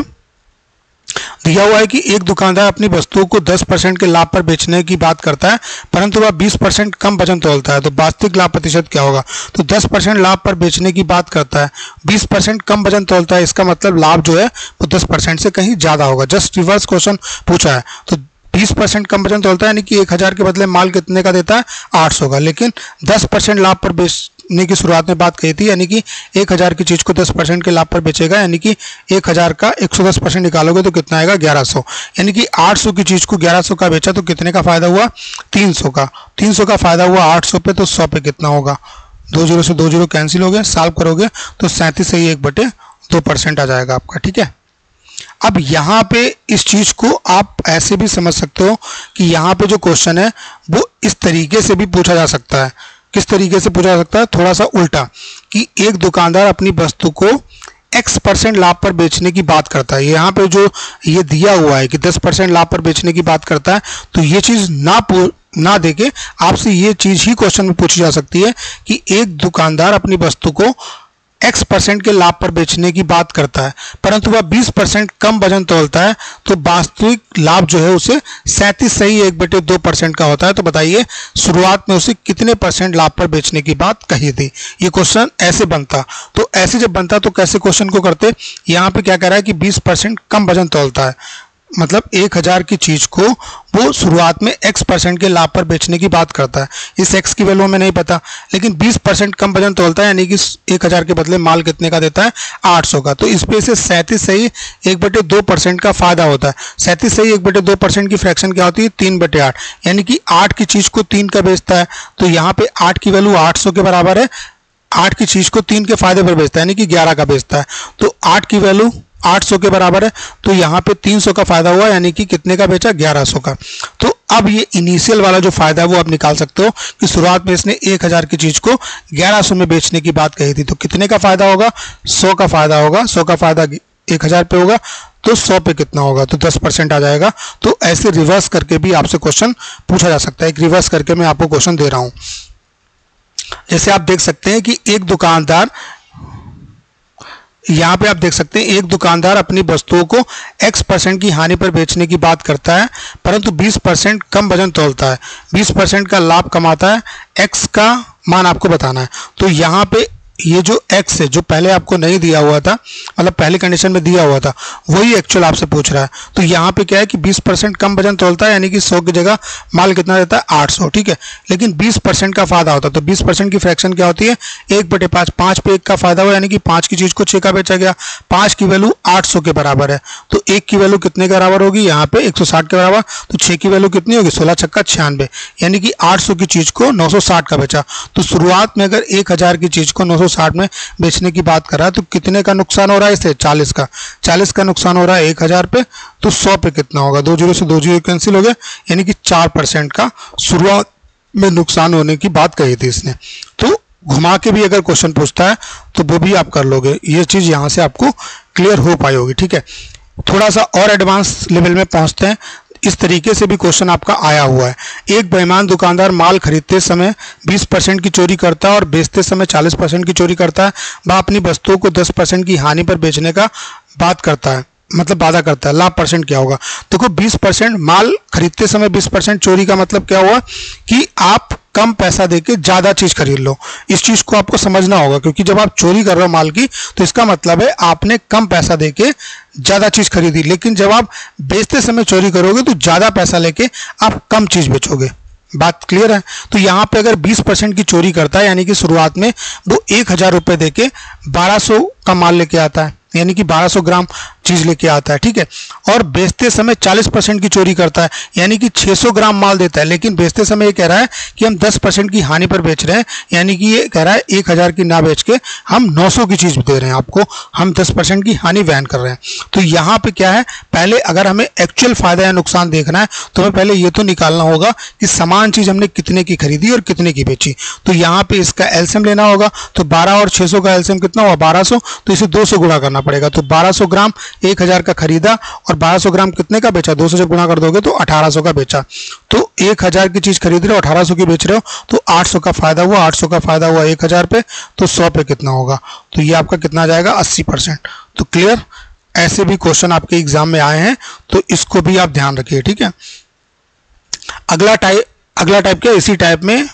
दिया हुआ है कि एक दुकानदार अपनी वस्तुओं को 10% के लाभ पर बेचने की बात करता है, परंतु वह 20% कम वजन तोलता है, तो वास्तविक लाभ प्रतिशत क्या होगा। तो 10% लाभ पर बेचने की बात करता है, 20% कम वजन तोलता है, इसका मतलब लाभ जो है वो 10% से कहीं ज़्यादा होगा। जस्ट रिवर्स क्वेश्चन पूछा है। तो 20% कम वजन तोलता है, यानी कि 1000 के बदले माल कितने का देता है 800 का, लेकिन 10% लाभ पर बेच ने की शुरुआत में बात कही थी, यानी कि 1000 की चीज़ को 10% के लाभ पर बेचेगा, यानी कि 1000 का 110% निकालोगे तो कितना आएगा 1100, यानी कि 800 की चीज़ को 1100 का बेचा तो कितने का फायदा हुआ 300 का, 300 का फायदा हुआ 800 पे, तो 100 पे कितना होगा 20 से 20 कैंसिल हो गए, सॉल्व करोगे तो 37 से ही 1/2% आ जाएगा आपका। ठीक है, अब यहाँ पे इस चीज़ को आप ऐसे भी समझ सकते हो कि यहाँ पे जो क्वेश्चन है वो इस तरीके से भी पूछा जा सकता है। किस तरीके से पूछा जा सकता है? थोड़ा सा उल्टा, कि एक दुकानदार अपनी वस्तु को X% लाभ पर बेचने की बात करता है। यहाँ पे जो ये दिया हुआ है कि 10% लाभ पर बेचने की बात करता है, तो ये चीज़ ना देके आपसे ये चीज़ ही क्वेश्चन में पूछी जा सकती है कि एक दुकानदार अपनी वस्तु को X% के लाभ पर बेचने की बात करता है, परंतु वह 20% कम वजन तोलता है, तो वास्तविक लाभ जो है उसे 37 से ही 1/2% का होता है। तो बताइए शुरुआत में उसे कितने % लाभ पर बेचने की बात कही थी? ये क्वेश्चन ऐसे बनता, तो ऐसे जब बनता तो कैसे क्वेश्चन को करते? यहाँ पे क्या कह रहा है कि 20% कम वजन तोलता है, मतलब 1000 की चीज़ को वो शुरुआत में X% के लाभ पर बेचने की बात करता है। इस X की वैल्यू हमें नहीं पता, लेकिन 20% कम वजन तोलता है, यानी कि 1000 के बदले माल कितने का देता है 800 का, तो इस पे से 37 से ही 1/2% का फायदा होता है। 37 से ही 1/2% की फ्रैक्शन क्या होती है 3/8, यानी कि 8 की चीज़ को 3 का बेचता है, तो यहाँ पर 8 की वैल्यू 800 के बराबर है, 8 की चीज़ को 3 के फायदे पर बेचता है, यानी कि 11 का बेचता है, तो 8 की वैल्यू 800 के बराबर है, तो यहाँ पे 300 का फायदा हुआ, यानी कि कितने का बेचा 1100 का। तो अब ये इनिशियल वाला जो फायदा है वो आप निकाल सकते हो कि शुरुआत में इसने 1000 की चीज़ को 1100 में बेचने की बात कही थी, तो कितने का फायदा होगा 100 का फायदा होगा, 100 का फायदा 1000 पे होगा, तो 100 पे कितना होगा तो 10% आ जाएगा। तो ऐसे रिवर्स करके भी आपसे क्वेश्चन पूछा जा सकता है, एक रिवर्स करके मैं आपको क्वेश्चन दे रहा हूँ। जैसे आप देख सकते हैं कि एक दुकानदार, यहाँ पे आप देख सकते हैं, एक दुकानदार अपनी वस्तुओं को X% की हानि पर बेचने की बात करता है, परंतु 20% कम वजन तोलता है, 20% का लाभ कमाता है, X का मान आपको बताना है। तो यहाँ पे ये जो X है, जो पहले आपको नहीं दिया हुआ था, मतलब पहले कंडीशन में दिया हुआ था, वही एक्चुअल आपसे पूछ रहा है। तो यहाँ पे क्या है कि 20% कम वजन तोलता है, यानी कि 100 की जगह माल कितना देता है 800, ठीक है, लेकिन 20% का फायदा होता है, तो 20% की फ्रैक्शन क्या होती है 1/5, 5 पे 1 का फायदा हुआ, यानी कि 5 की चीज़ को 6 का बेचा गया, 5 की वैल्यू 800 के बराबर है, तो 1 की वैल्यू कितने के बराबर होगी यहाँ पे 160 के बराबर, तो 6 की वैल्यू कितनी होगी 16×6=96, यानी कि 800 की चीज़ को 960 का बेचा। तो शुरुआत में अगर 1000 की चीज़ को 960 में बेचने की बात कर रहा है, तो कितने का नुकसान हो रहा है इससे 40 का, 40 का नुकसान हो रहा है 1000 पे, तो 100 पे कितना होगा 20 से 20 कैंसिल हो गए, यानी कि 4% का शुरुआत में नुकसान होने की बात कही थी इसने। तो घुमा के भी अगर क्वेश्चन पूछता है तो वो भी आप कर लोगे, ये चीज़ यहाँ से आपको क्लियर हो पाई होगी। ठीक है, थोड़ा सा और एडवांस लेवल में पहुँचते हैं, इस तरीके से भी क्वेश्चन आपका आया हुआ है। एक बेईमान दुकानदार माल खरीदते समय 20% की चोरी करता है और बेचते समय 40% की चोरी करता है। वह अपनी वस्तुओं को 10% की हानि पर बेचने का बात करता है, मतलब वादा करता है। लाभ % क्या होगा? देखो, 20% माल खरीदते समय 20% चोरी का मतलब क्या हुआ कि आप कम पैसा देके ज़्यादा चीज़ खरीद लो। इस चीज़ को आपको समझना होगा, क्योंकि जब आप चोरी कर रहे हो माल की तो इसका मतलब है आपने कम पैसा देके ज़्यादा चीज़ खरीदी, लेकिन जब आप बेचते समय चोरी करोगे तो ज़्यादा पैसा लेके आप कम चीज़ बेचोगे। बात क्लियर है? तो यहाँ पे अगर 20% की चोरी करता है, यानी कि शुरुआत में वो 1000 रुपये दे के 1200 का माल लेके आता है, यानी कि 1200 ग्राम चीज़ लेके आता है, ठीक है, और बेचते समय 40% की चोरी करता है, यानी कि 600 ग्राम माल देता है, लेकिन बेचते समय ये कह रहा है कि हम 10% की हानि पर बेच रहे हैं, यानी कि ये कह रहा है 1000 की ना बेच के हम 900 की चीज़ दे रहे हैं आपको, हम 10% की हानि वहन कर रहे हैं। तो यहाँ पे क्या है, पहले अगर हमें एक्चुअल फ़ायदा या नुकसान देखना है तो हमें पहले ये तो निकालना होगा कि समान चीज़ हमने कितने की खरीदी और कितने की बेची। तो यहाँ पर इसका एलसीएम लेना होगा, तो 12 और 600 का एलसीएम कितना हुआ 1200, तो इसे 200 गुणा करना पड़ेगा। तो 1200 ग्राम 1000 का खरीदा और 1200 ग्राम कितने का बेचा, 200 जब गुणा कर दोगे तो 1800 का बेचा। तो 1000 की चीज़ खरीद रहे हो, 1800 की बेच रहे हो, तो 800 का फायदा हुआ, 800 का फायदा हुआ 1000 पे, तो 100 पे कितना होगा, तो ये आपका कितना जाएगा 80%। तो क्लियर, ऐसे भी क्वेश्चन आपके एग्जाम में आए हैं, तो इसको भी आप ध्यान रखिए। ठीक है, अगला टाइप क्या, इसी टाइप में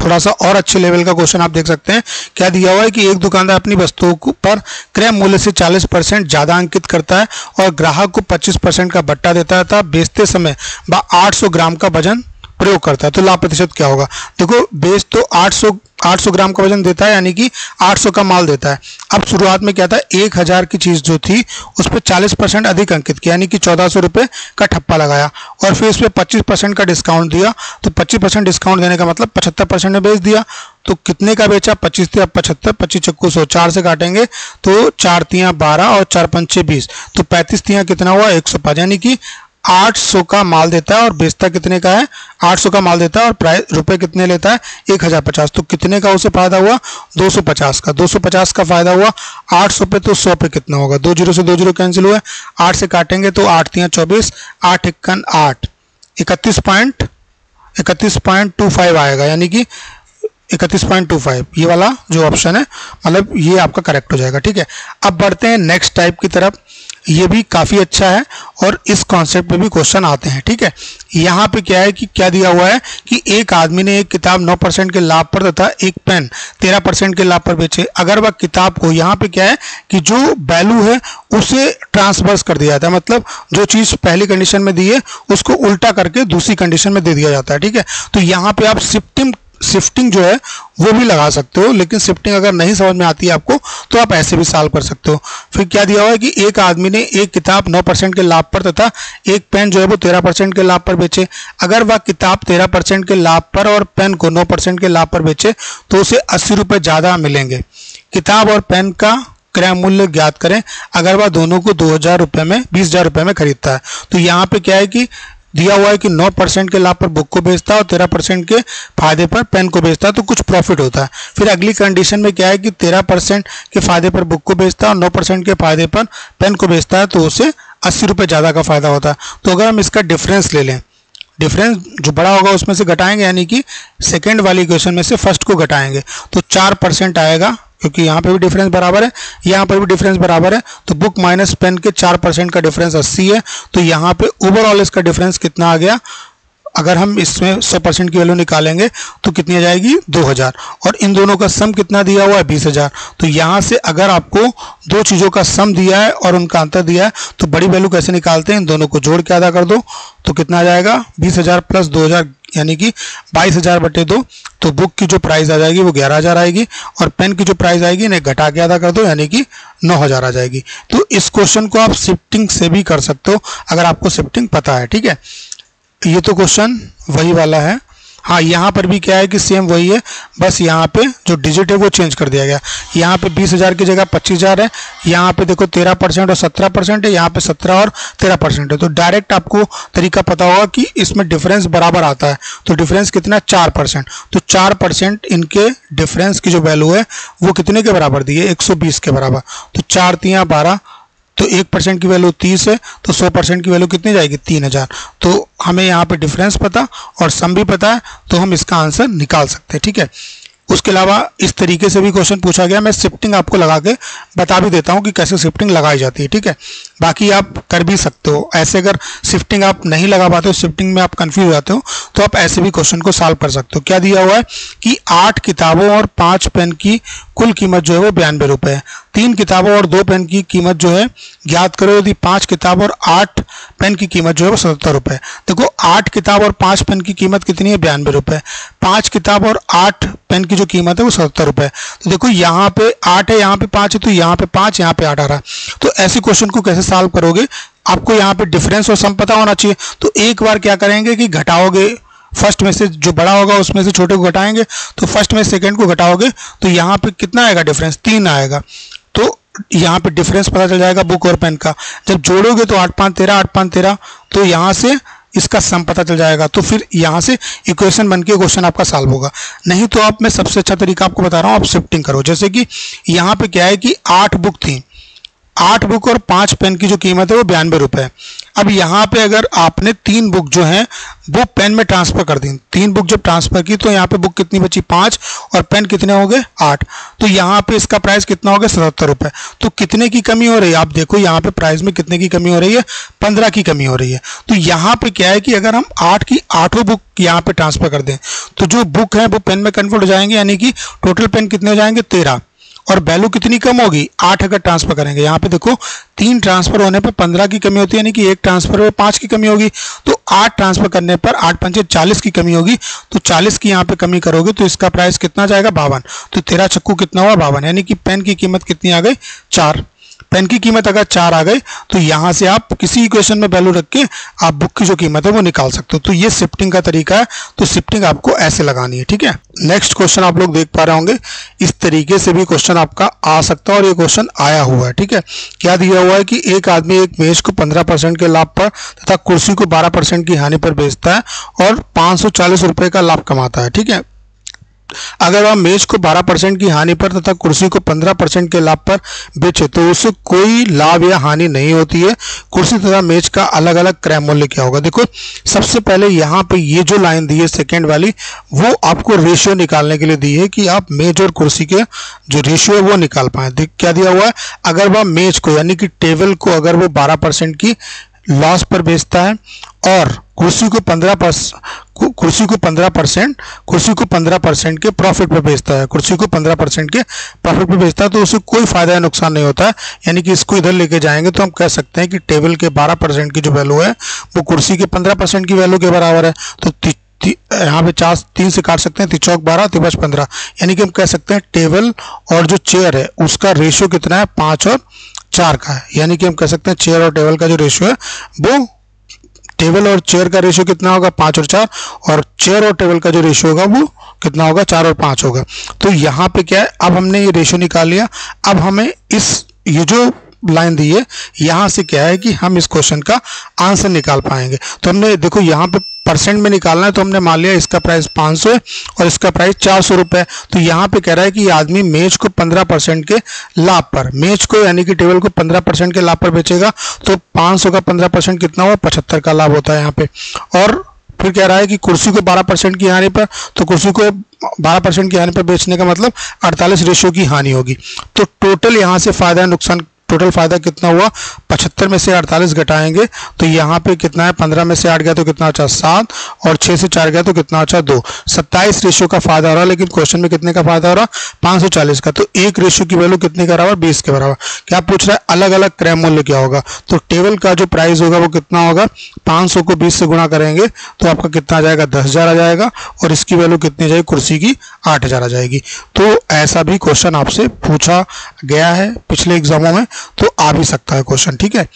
थोड़ा सा और अच्छे लेवल का क्वेश्चन आप देख सकते हैं। क्या दिया हुआ है कि एक दुकानदार अपनी वस्तुओं पर क्रय मूल्य से 40% ज़्यादा अंकित करता है और ग्राहक को 25% का बट्टा देता था। बेचते समय वह 800 ग्राम का वजन प्रयोग करता है, तो लाभ % क्या होगा? देखो, बेच तो 800 800 ग्राम का वजन देता है, यानी कि 800 का माल देता है। अब शुरुआत में क्या था, 1000 की चीज़ जो थी उस पर 40% अधिक अंकित किया, यानी कि 1400 रुपये का ठप्पा लगाया और फिर इस पर 25% का डिस्काउंट दिया। तो 25% डिस्काउंट देने का मतलब 75% में बेच दिया। तो कितने का बेचा, 25 × 75, 25 × 4 4 से काटेंगे तो 4 × 12 और 4 × 5 = 20, तो 35 × 3 कितना हुआ, 105। यानी कि 800 का माल देता है और बेचता कितने का है, 800 का माल देता है और प्राइस रुपए कितने लेता है, 1050। तो कितने का उसे फायदा हुआ, 250 का। 250 का फायदा हुआ 800 पे, तो 100 पे कितना होगा, 20 से 20 कैंसिल हुए, 8 से काटेंगे तो 8 × 24, 8 × 1 = 8, 31.25 आएगा। यानी कि 31.25 ये वाला जो ऑप्शन है, मतलब ये आपका करेक्ट हो जाएगा। ठीक है, अब बढ़ते हैं नेक्स्ट टाइप की तरफ। ये भी काफ़ी अच्छा है और इस कॉन्सेप्ट पे भी क्वेश्चन आते हैं। ठीक है, यहाँ पे क्या है कि क्या दिया हुआ है कि एक आदमी ने एक किताब 9% के लाभ पर तथा एक पेन 13% के लाभ पर बेचे। अगर वह किताब को, यहाँ पे क्या है कि जो वैल्यू है उसे ट्रांसवर्स कर दिया जाता है, मतलब जो चीज़ पहली कंडीशन में दी है उसको उल्टा करके दूसरी कंडीशन में दे दिया जाता है। ठीक है, तो यहाँ पर आप शिफ्टिंग जो है वो भी लगा सकते हो, लेकिन शिफ्टिंग अगर नहीं समझ में आती है आपको तो आप ऐसे भी सॉल्व कर सकते हो। फिर क्या दिया हुआ है कि एक आदमी ने एक किताब 9% के लाभ पर तथा एक पेन जो है वो 13% के लाभ पर बेचे। अगर वह किताब 13% के लाभ पर और पेन को 9% के लाभ पर बेचे तो उसे 80 रुपये ज़्यादा मिलेंगे। किताब और पेन का क्रय मूल्य ज्ञात करें। अगर वह दोनों को 2000 रुपये में, 20000 रुपये में खरीदता है, तो यहाँ पर क्या है कि दिया हुआ है कि 9% के लाभ पर बुक को बेचता है और 13% के फायदे पर पेन को बेचता है, तो कुछ प्रॉफिट होता है। फिर अगली कंडीशन में क्या है कि 13% के फायदे पर बुक को बेचता है और 9% के फायदे पर पेन को बेचता है, तो उसे 80 रुपये ज़्यादा का फायदा होता है। तो अगर हम इसका डिफरेंस ले लें, डिफरेंस जो बड़ा होगा उसमें से घटाएंगे, यानी कि सेकेंड वाली इक्वेशन में से फर्स्ट को घटाएंगे तो 4% आएगा, क्योंकि यहाँ पे भी डिफरेंस बराबर है, यहाँ पर भी डिफरेंस बराबर है। तो बुक माइनस पेन के 4% का डिफरेंस 80 है, तो यहाँ पे ओवरऑल इसका डिफरेंस कितना आ गया, अगर हम इसमें 100% की वैल्यू निकालेंगे तो कितनी आ जाएगी, 2000। और इन दोनों का सम कितना दिया हुआ है, 20000। तो यहाँ से अगर आपको दो चीज़ों का सम दिया है और उनका अंतर दिया है, तो बड़ी वैल्यू कैसे निकालते हैं, इन दोनों को जोड़ के आधा कर दो, तो कितना आ जाएगा, 20000 + 2000, यानी कि 22000 बटे 2। तो बुक की जो प्राइस आ जाएगी वो 11000 आएगी और पेन की जो प्राइस आएगी इन्हें घटा के आधा कर दो, यानी कि 9000 आ जाएगी। तो इस क्वेश्चन को आप शिफ्टिंग से भी कर सकते हो अगर आपको शिफ्टिंग पता है। ठीक है, ये तो क्वेश्चन वही वाला है। हाँ, यहाँ पर भी क्या है कि सेम वही है, बस यहाँ पे जो डिजिट है वो चेंज कर दिया गया। यहाँ पे 20000 की जगह 25000 है, यहाँ पे देखो 13% और 17% है, यहाँ पे 17 और 13% है। तो डायरेक्ट आपको तरीका पता होगा कि इसमें डिफरेंस बराबर आता है, तो डिफरेंस कितना, 4%। तो 4% इनके डिफरेंस की जो वैल्यू है वो कितने के बराबर दी है, 120 के बराबर। तो 4 × 3 = 12, तो 1% की वैल्यू 30 है, तो 100% की वैल्यू कितनी जाएगी, 3000। तो हमें यहाँ पे डिफरेंस पता और सम भी पता है, तो हम इसका आंसर निकाल सकते हैं। ठीक है, उसके अलावा इस तरीके से भी क्वेश्चन पूछा गया। मैं शिफ्टिंग आपको लगा के बता भी देता हूँ कि कैसे शिफ्टिंग लगाई जाती है। ठीक है, बाकी आप कर भी सकते हो ऐसे। अगर शिफ्टिंग आप नहीं लगा पाते हो, शिफ्टिंग में आप कन्फ्यूज हो जाते हो, तो आप ऐसे भी क्वेश्चन को सॉल्व कर सकते हो। क्या दिया हुआ है कि 8 किताबों और 5 पेन की कुल कीमत जो है वो 92 रुपये है। 3 किताबों और 2 पेन की कीमत जो है ज्ञात करो। यदि 5 किताब और 8 पेन की कीमत जो है वो 77 रुपये। देखो, 8 किताब और 5 पेन की कीमत कितनी है, 92 रुपये। 5 किताब और 8 पेन की जो कीमत है वो 77 रुपये। तो देखो, यहाँ पे 8 है, यहाँ पे 5 है, तो यहाँ पे 5, यहाँ पे 8 आ रहा है। तो ऐसे क्वेश्चन को कैसे सॉल्व करोगे, आपको यहाँ पे डिफरेंस और सम पता होना चाहिए। तो एक बार क्या करेंगे कि घटाओगे, फर्स्ट में से जो बड़ा होगा उसमें से छोटे को घटाएंगे, तो फर्स्ट में सेकेंड को घटाओगे तो यहाँ पे कितना आएगा, डिफरेंस 3 आएगा। तो यहाँ पे डिफरेंस पता चल जाएगा बुक और पेन का। जब जोड़ोगे तो 8 × 5 = 13, 8 × 5 = 13, तो यहाँ से इसका सम पता चल जाएगा। तो फिर यहाँ से इक्वेशन बनके क्वेश्चन आपका सॉल्व होगा। नहीं तो आप, मैं सबसे अच्छा तरीका आपको बता रहा हूँ, आप शिफ्टिंग करो। जैसे कि यहाँ पे क्या है कि 8 बुक थी, 8 बुक और 5 पेन की जो कीमत है वो 92 रुपये। अब यहाँ पे अगर आपने 3 बुक जो हैं वो पेन में ट्रांसफ़र कर दी, 3 बुक जब ट्रांसफ़र की तो यहाँ पे बुक कितनी बची, 5, और पेन कितने हो गए, 8। तो यहाँ पे इसका प्राइस कितना हो गया, 77 रुपये। तो कितने की कमी हो रही है, आप देखो यहाँ पे प्राइस में कितने की कमी हो रही है, 15 की कमी हो रही है। तो यहाँ पे क्या है कि अगर हम 8 की 8 बुक यहाँ पे ट्रांसफ़र कर दें तो जो बुक हैं वो पेन में कन्वर्ट हो जाएंगे, यानी कि टोटल पेन कितने हो जाएंगे, 13, और वैल्यू कितनी कम होगी, 8 अगर ट्रांसफर करेंगे। यहाँ पे देखो 3 ट्रांसफर होने पर 15 की कमी होती है, यानी कि 1 ट्रांसफर में 5 की कमी होगी, तो 8 ट्रांसफर करने पर 8×5=40 की कमी होगी, तो 40 की यहाँ पे कमी करोगे तो इसका प्राइस कितना जाएगा, 52। तो 13 छक्कू कितना हुआ, 52। यानी कि पेन की कीमत कितनी आ गई, 4। पेन की कीमत अगर 4 आ गई तो यहाँ से आप किसी इक्वेशन में वैल्यू रख के आप बुक की जो कीमत है वो निकाल सकते हो। तो ये शिफ्टिंग का तरीका है, तो शिफ्टिंग आपको ऐसे लगानी है, ठीक है। नेक्स्ट क्वेश्चन आप लोग देख पा रहे होंगे, इस तरीके से भी क्वेश्चन आपका आ सकता है और ये क्वेश्चन आया हुआ है, ठीक है। क्या दिया हुआ है कि एक आदमी एक मेज को 15% के लाभ पर तथा कुर्सी को 12% की हानि पर बेचता है और 540 रुपये का लाभ कमाता है, ठीक है। अगर वह मेज को 12% की हानि पर तथा कुर्सी को 15% के लाभ पर बेचे तो उसे कोई लाभ या हानि नहीं होती है। कुर्सी तथा मेज का अलग अलग क्रय मूल्य क्या होगा। देखो सबसे पहले यहाँ पे ये जो लाइन दी है सेकंड वाली, वो आपको रेशियो निकालने के लिए दी है कि आप मेज और कुर्सी के जो रेशियो है वो निकाल पाए। देख क्या दिया हुआ है, अगर वह मेज को यानी कि टेबल को अगर वो 12% की लॉस पर बेचता है और कुर्सी को 15% के प्रॉफिट पर बेचता है, तो उसे कोई फायदा या नुकसान नहीं होता है। यानी कि इसको इधर लेके जाएंगे तो हम कह सकते हैं कि टेबल के 12% की जो वैल्यू है वो कुर्सी के 15% की वैल्यू के बराबर है। तो यहाँ पे 4 3 से काट सकते हैं, 3 चौक 12 3 5 15, यानी कि हम कह सकते हैं टेबल और जो चेयर है उसका रेशियो कितना है, 5 और 4 का है। यानी कि हम कह सकते हैं चेयर और टेबल का जो रेशियो है वो, टेबल और चेयर का रेशियो कितना होगा, 5 और 4, और चेयर और टेबल का जो रेशियो होगा वो कितना होगा, 4 और 5 होगा। तो यहाँ पे क्या है, अब हमने ये रेशियो निकाल लिया। अब हमें ये जो लाइन दी है यहाँ से क्या है कि हम इस क्वेश्चन का आंसर निकाल पाएंगे। तो हमने देखो यहाँ पे परसेंट में निकालना है, तो हमने मान लिया इसका प्राइस 500 है और इसका प्राइस 400 रुपये। तो यहाँ पे कह रहा है कि आदमी मेज को 15% के लाभ पर, मेज को यानी कि टेबल को 15% के लाभ पर बेचेगा तो 500 का 15% कितना हुआ, 75 का लाभ होता है यहाँ पे। और फिर कह रहा है कि कुर्सी को 12% की हानि पर, तो कुर्सी को 12% की हानि पर बेचने का मतलब 48 रेशियो की हानि होगी। तो टोटल यहाँ से फायदा नुकसान, टोटल फायदा कितना हुआ, 75 में से 48 घटाएंगे तो यहाँ पे कितना है, 15 में से 8 गया तो कितना अच्छा 7, और 6 से 4 गया तो कितना अच्छा 2, 27 रेशियो का फायदा हो रहा। लेकिन क्वेश्चन में कितने का फायदा हो रहा, 540 का। तो एक रेशियो की वैल्यू कितने का बराबर, 20 के बराबर। क्या पूछ रहा है, अलग अलग क्रय मूल्य क्या होगा। तो टेबल का जो प्राइस होगा वो कितना होगा, 500 को 20 से गुणा करेंगे तो आपका कितना आ जाएगा, 10,000 आ जाएगा, और इसकी वैल्यू कितनी जाएगी, कुर्सी की 8,000 आ जाएगी। तो ऐसा भी क्वेश्चन आपसे पूछा गया है पिछले एग्जामों में, तो आ भी सकता है क्वेश्चन, ठीक है।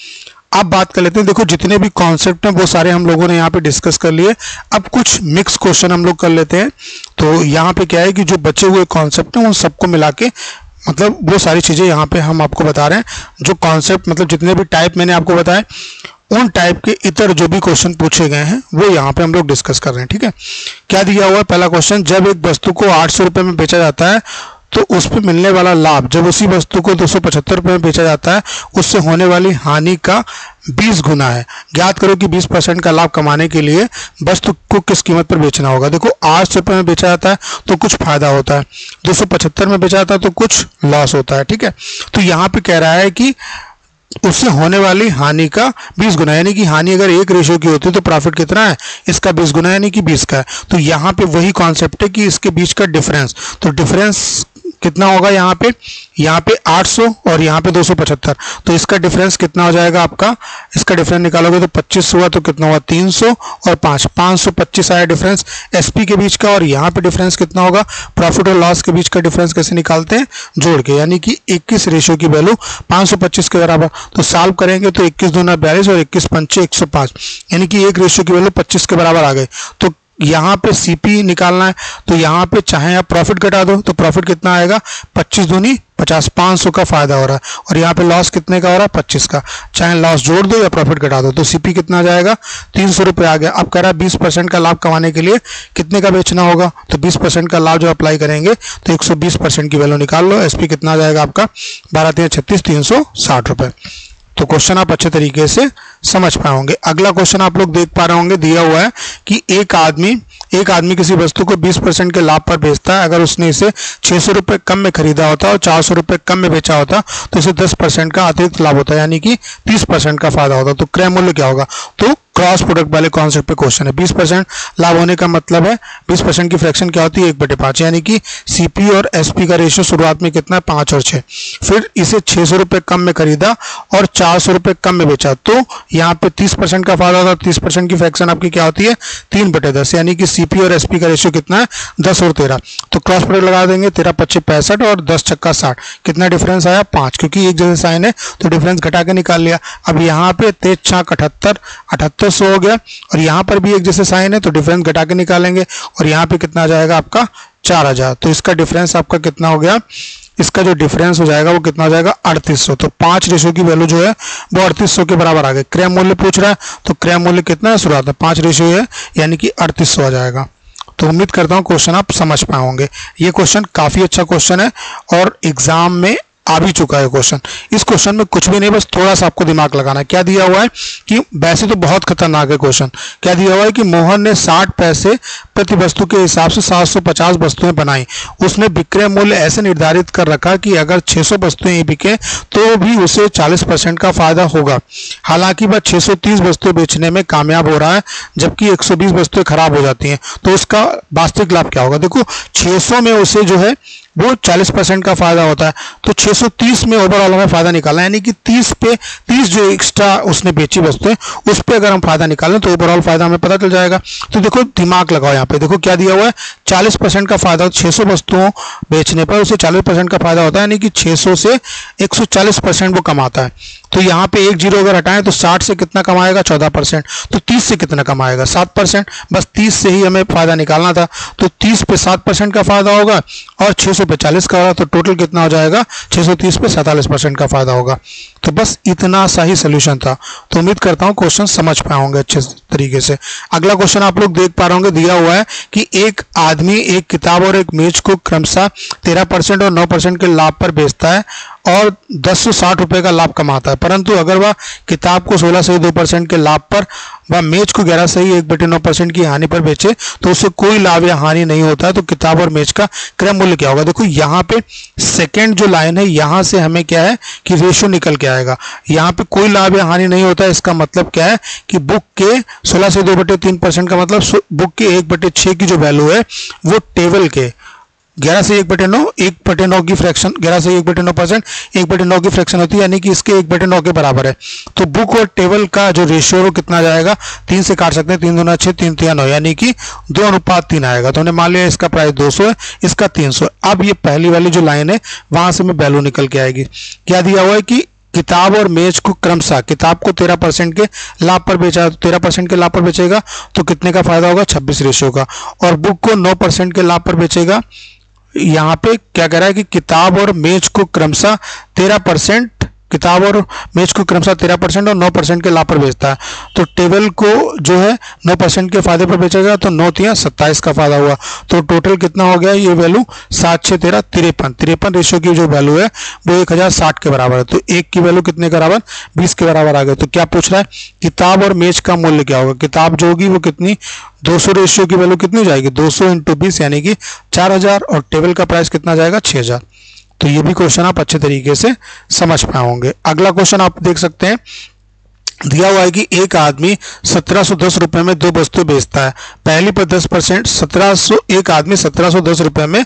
अब बात कर लेते हैं, देखो जितने भी कॉन्सेप्ट हैं वो सारे हम लोगों ने यहाँ पे डिस्कस कर लिए। अब कुछ मिक्स क्वेश्चन हम लोग कर लेते हैं। तो यहाँ पे क्या है कि जो बचे हुए कॉन्सेप्ट हैं उन सबको मिला के, मतलब वो सारी चीज़ें यहाँ पे हम आपको बता रहे हैं जो कॉन्सेप्ट, मतलब जितने भी टाइप मैंने आपको बताए उन टाइप के इतर जो भी क्वेश्चन पूछे गए हैं वो यहाँ पे हम लोग डिस्कस कर रहे हैं, ठीक है। क्या दिया हुआ है, पहला क्वेश्चन, जब एक वस्तु को 800 रुपये में बेचा जाता है तो उस पर मिलने वाला लाभ जब उसी वस्तु को 275 रुपये में बेचा जाता है उससे होने वाली हानि का 20 गुना है। ज्ञात करो कि 20% का लाभ कमाने के लिए वस्तु को किस कीमत पर बेचना होगा। देखो 800 रुपये में बेचा जाता है तो कुछ फायदा होता है, 275 में बेचा जाता है तो कुछ लॉस होता है, ठीक है। तो यहाँ पे कह रहा है कि उससे होने वाली हानि का 20 गुना, यानी कि हानि अगर 1 रेशियो की होती है तो प्रॉफिट कितना है, इसका 20 गुना यानी कि 20 का है। तो यहाँ पे वही कॉन्सेप्ट है कि इसके बीच का डिफरेंस, तो डिफरेंस कितना होगा, यहाँ पे 800 और यहाँ पे 275, तो इसका डिफरेंस कितना हो जाएगा आपका, इसका डिफरेंस निकालोगे तो 25 हुआ तो कितना हुआ 300 और 525 आया डिफरेंस एसपी के बीच का। और यहाँ पे डिफरेंस कितना होगा, प्रॉफिट और लॉस के बीच का डिफरेंस कैसे निकालते हैं, जोड़ के, यानी कि 21 रेशियो की वैल्यू 525 के बराबर। तो सॉल्व करेंगे तो 21 दूना 42 और 21 पंचे 105, यानी कि 1 रेशियो की वैल्यू 25 के बराबर आ गई। तो यहाँ पे सीपी निकालना है, तो यहाँ पे चाहे आप प्रॉफिट घटा दो तो प्रॉफिट कितना आएगा, 25 दूनी 50, 500 का फायदा हो रहा है, और यहाँ पे लॉस कितने का हो रहा है, 25 का। चाहे लॉस जोड़ दो या प्रॉफिट घटा दो, तो सीपी कितना जाएगा, 300 रुपये आ गया। अब कह रहा है 20% का लाभ कमाने के लिए कितने का बेचना होगा, तो 20% का लाभ जब अप्लाई करेंगे तो 120% की वैल्यू निकाल लो, एसपी कितना जाएगा आपका, 12×3=36, 360 रुपये। तो क्वेश्चन आप अच्छे तरीके से समझ पाए होंगे। अगला क्वेश्चन आप लोग देख पा रहे होंगे, दिया हुआ है कि एक आदमी किसी वस्तु को 20% के लाभ पर बेचता है। अगर उसने इसे 600 रुपये कम में खरीदा होता और 400 रुपये कम में बेचा होता तो इसे 10% का अतिरिक्त लाभ होता, यानी कि 30% का फायदा होता। तो क्रय मूल्य क्या होगा, तो क्रॉस प्रोडक्ट वाले कॉन्सेप्ट पे क्वेश्चन है। 20% लाभ होने का मतलब है 20% की फ्रैक्शन क्या होती है 1/5, यानी कि सीपी और एसपी का रेशियो शुरुआत में कितना है 5 और 6, फिर इसे 600 रुपये कम में खरीदा और 400 रुपये कम में बेचा, तो यहाँ पे 30% का फायदा होता है। 30% की फ्रैक्शन आपकी क्या होती है 3/10, यानी कि सीपी और एसपी का रेशियो कितना है 10 और 13, तो क्रॉस प्रोडक्ट लगा देंगे 13 25 65 और 10 छक्का 60, कितना डिफरेंस आया 5, क्योंकि एक जैसे साइन है तो डिफरेंस घटा के निकाल लिया। अब यहाँ पे 23 छाक 78 7800 हो गया, और यहाँ पर भी एक जैसे साइन है तो डिफरेंस घटा के निकालेंगे और यहाँ पे कितना आ जाएगा आपका 4000, तो इसका डिफरेंस आपका कितना हो गया, इसका जो डिफरेंस हो जाएगा वो कितना हो जाएगा 3800, तो 5 रेशो की वैल्यू जो है वो 3800 के बराबर आ गई। क्रय मूल्य पूछ रहा है तो क्रय मूल्य कितना है शुरुआत में 5 रेशो है यानी कि 3800 आ जाएगा। तो उम्मीद करता हूँ क्वेश्चन आप समझ पाए होंगे। ये क्वेश्चन काफी अच्छा क्वेश्चन है और एग्जाम में आ भी चुका है क्वेश्चन। इस क्वेश्चन में कुछ भी नहीं, बस थोड़ा सा आपको दिमाग लगाना है। क्या दिया हुआ है कि वैसे तो बहुत खतरनाक है क्वेश्चन, क्या दिया हुआ है कि मोहन ने 60 पैसे प्रति वस्तु के हिसाब से 750 वस्तुएं बनाई, उसने विक्रय मूल्य ऐसे निर्धारित कर रखा कि अगर 600 वस्तुएं बिके तो भी उसे 40% का फायदा होगा, हालांकि वह 630 वस्तुएं बेचने में कामयाब हो रहा है जबकि 120 वस्तुएं खराब हो जाती हैं, तो उसका वास्तविक लाभ क्या होगा। देखो 600 में उसे जो है वो 40% का फायदा होता है, तो 630 में ओवरऑल हमें फायदा निकालना है, यानी कि 30 जो एक्स्ट्रा उसने बेची वस्तुएं उस पे अगर हम फायदा निकालें तो ओवरऑल फायदा हमें पता चल जाएगा। तो देखो दिमाग लगाओ, यहाँ पे देखो क्या दिया हुआ है 40% का फायदा 600 वस्तुओं बेचने पर उसे 40% का फायदा होता है, यानी कि 600 से 140% वो कमाता है। तो यहाँ पे एक जीरो अगर हटाएं तो 60 से कितना कमाएगा 14%, तो 30 से कितना कमाएगा 7%, बस 30 से ही हमें फायदा निकालना था, तो 30 पे 7% का फायदा होगा और 600 पे 40 का होगा, तो टोटल कितना हो जाएगा 630 पे 47% का फायदा होगा। तो बस इतना सा ही सोल्यूशन था। तो उम्मीद करता हूँ क्वेश्चन समझ पाए होंगे अच्छे तरीके से। अगला क्वेश्चन आप लोग देख पा रहे होंगे, दिया हुआ है कि एक आदमी एक किताब और एक मेज को क्रमशः 13% और 9% के लाभ पर बेचता है और 1060 रुपये का लाभ कमाता है, परंतु अगर वह किताब को 16 से 2% के लाभ पर वह मेज को 11 से 1/9% की हानि पर बेचे तो उसे कोई लाभ या हानि नहीं होता है, तो किताब और मेज का क्रय मूल्य क्या होगा। देखो यहाँ पे सेकंड जो लाइन है यहाँ से हमें क्या है कि रेशो निकल के आएगा, यहाँ पे कोई लाभ या हानि नहीं होता है, इसका मतलब क्या है कि बुक के 16 से 2/3% का मतलब बुक के 1/6 की जो वैल्यू है वो टेबल के 11 से 1/9 की फ्रैक्शन 11 से 1/9% 1/9 की फ्रैक्शन होती है, यानी कि इसके 1/9 के बराबर है। तो बुक और टेबल का जो रेशियो कितना जाएगा 3 से काट सकते हैं, 3 दूना 6 3 3 9, यानी कि 2:3 आएगा। तो हमने मान लिया इसका प्राइस 200 है, इसका 300। अब ये पहली वाली जो लाइन है वहां से हमें वैल्यू निकल के आएगी। क्या दिया हुआ है कि किताब और मेज को क्रमशः, किताब को 13% के लाभ पर बेचा, 13% के लाभ पर बेचेगा तो कितने का फायदा होगा 26 रेशो का, और बुक को 9% के लाभ पर बेचेगा। यहाँ पे क्या कह रहा है कि किताब और मेज को क्रमशः 13%, किताब और मेज को क्रमशः 13% और 9% के लाभ पर बेचता है, तो टेबल को जो है 9% के फायदे पर बेचेगा तो 9 3 27 का फायदा हुआ, तो टोटल कितना हो गया ये वैल्यू 7 6 13 53 रेशो की जो वैल्यू है वो 1060 के बराबर है, तो 1 की वैल्यू कितने के बराबर 20 के बराबर आ गई। तो क्या पूछ रहा है किताब और मेज का मूल्य क्या होगा, किताब जो होगी वो कितनी 200 रेशियो की वैल्यू कितनी जाएगी 200 × 20 यानी कि 4000, और टेबल का प्राइस कितना जाएगा 6000। तो ये भी क्वेश्चन आप अच्छे तरीके से समझ पाए होंगे। अगला क्वेश्चन आप देख सकते हैं, दिया हुआ है कि एक आदमी 1710 रुपये में 2 वस्तुएं बेचता है, पहली पर 10% 1700, एक आदमी 1710 रुपये में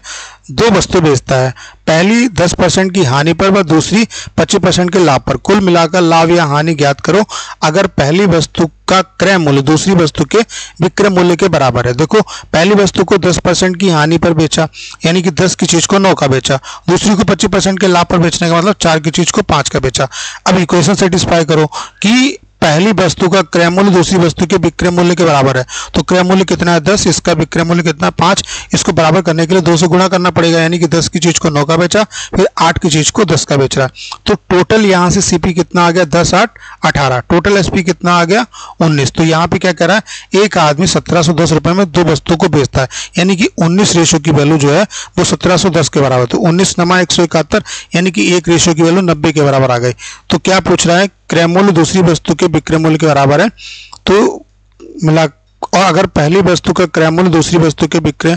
2 वस्तुएं बेचता है, पहली 10% की हानि पर व दूसरी 25% के लाभ पर, कुल मिलाकर लाभ या हानि ज्ञात करो। अगर पहली वस्तु का क्रय मूल्य दूसरी वस्तु के विक्रय मूल्य के बराबर है, देखो पहली वस्तु को 10% की हानि पर बेचा यानी कि 10 की चीज को 9 का बेचा, दूसरी को 25% के लाभ पर बेचने का मतलब 4 की चीज को 5 का बेचा। अब इक्वेशन सेटिस्फाई करो कि पहली वस्तु का क्रय मूल्य दूसरी वस्तु के विक्रय मूल्य के बराबर है, तो क्रय मूल्य कितना है 10, इसका विक्रय मूल्य कितना है 5, इसको बराबर करने के लिए 200 गुणा करना पड़ेगा, यानी कि 10 की चीज को 9 का बेचा, फिर 8 की चीज को 10 का बेच रहा है, तो टोटल यहाँ से सीपी कितना आ गया 10 8 18, टोटल एसपी कितना आ गया 19। तो यहाँ पे क्या कह रहा है एक आदमी 1710 रुपये में 2 वस्तुओं को बेचता है, यानी कि 19 रेशो की वैल्यू जो है वो 1710 के बराबर, तो 19 × 171 यानी कि 1 रेशो की वैल्यू 90 के बराबर आ गई। तो क्या पूछ रहा है क्रय मूल्य दूसरी वस्तु के विक्रय मूल्य के बराबर है, तो मिला और अगर पहली वस्तु का क्रय मूल्य दूसरी वस्तु के विक्रय,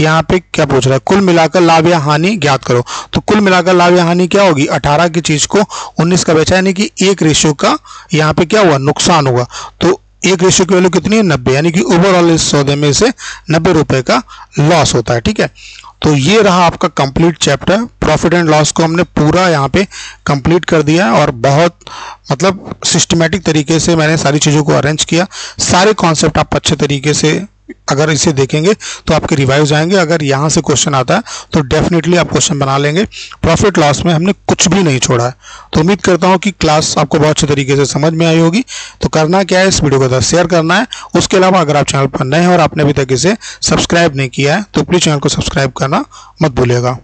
यहाँ पे क्या पूछ रहा है कुल मिलाकर लाभ या हानि ज्ञात करो, तो कुल मिलाकर लाभ या हानि क्या होगी 18 की चीज को 19 का बेचा यानी कि 1 रेशो का यहाँ पे क्या हुआ नुकसान हुआ, तो एक रेशियो की वैल्यू कितनी है 90, यानी कि ओवरऑल इस सौदे में इसे 90 रुपए का लॉस होता है। ठीक है, तो ये रहा आपका complete chapter profit and loss को हमने पूरा यहाँ पे कंप्लीट कर दिया और बहुत मतलब सिस्टमेटिक तरीके से मैंने सारी चीज़ों को अरेंज किया। सारे कॉन्सेप्ट आप अच्छे तरीके से अगर इसे देखेंगे तो आपके रिवाइज आएंगे। अगर यहाँ से क्वेश्चन आता है तो डेफिनेटली आप क्वेश्चन बना लेंगे। प्रॉफिट लॉस में हमने कुछ भी नहीं छोड़ा है। तो उम्मीद करता हूँ कि क्लास आपको बहुत अच्छे तरीके से समझ में आई होगी। तो करना क्या है, इस वीडियो को 10 शेयर करना है। उसके अलावा अगर आप चैनल पर नए हैं और आपने अभी तक इसे सब्सक्राइब नहीं किया है तो प्लीज़ चैनल को सब्सक्राइब करना मत भूलिएगा।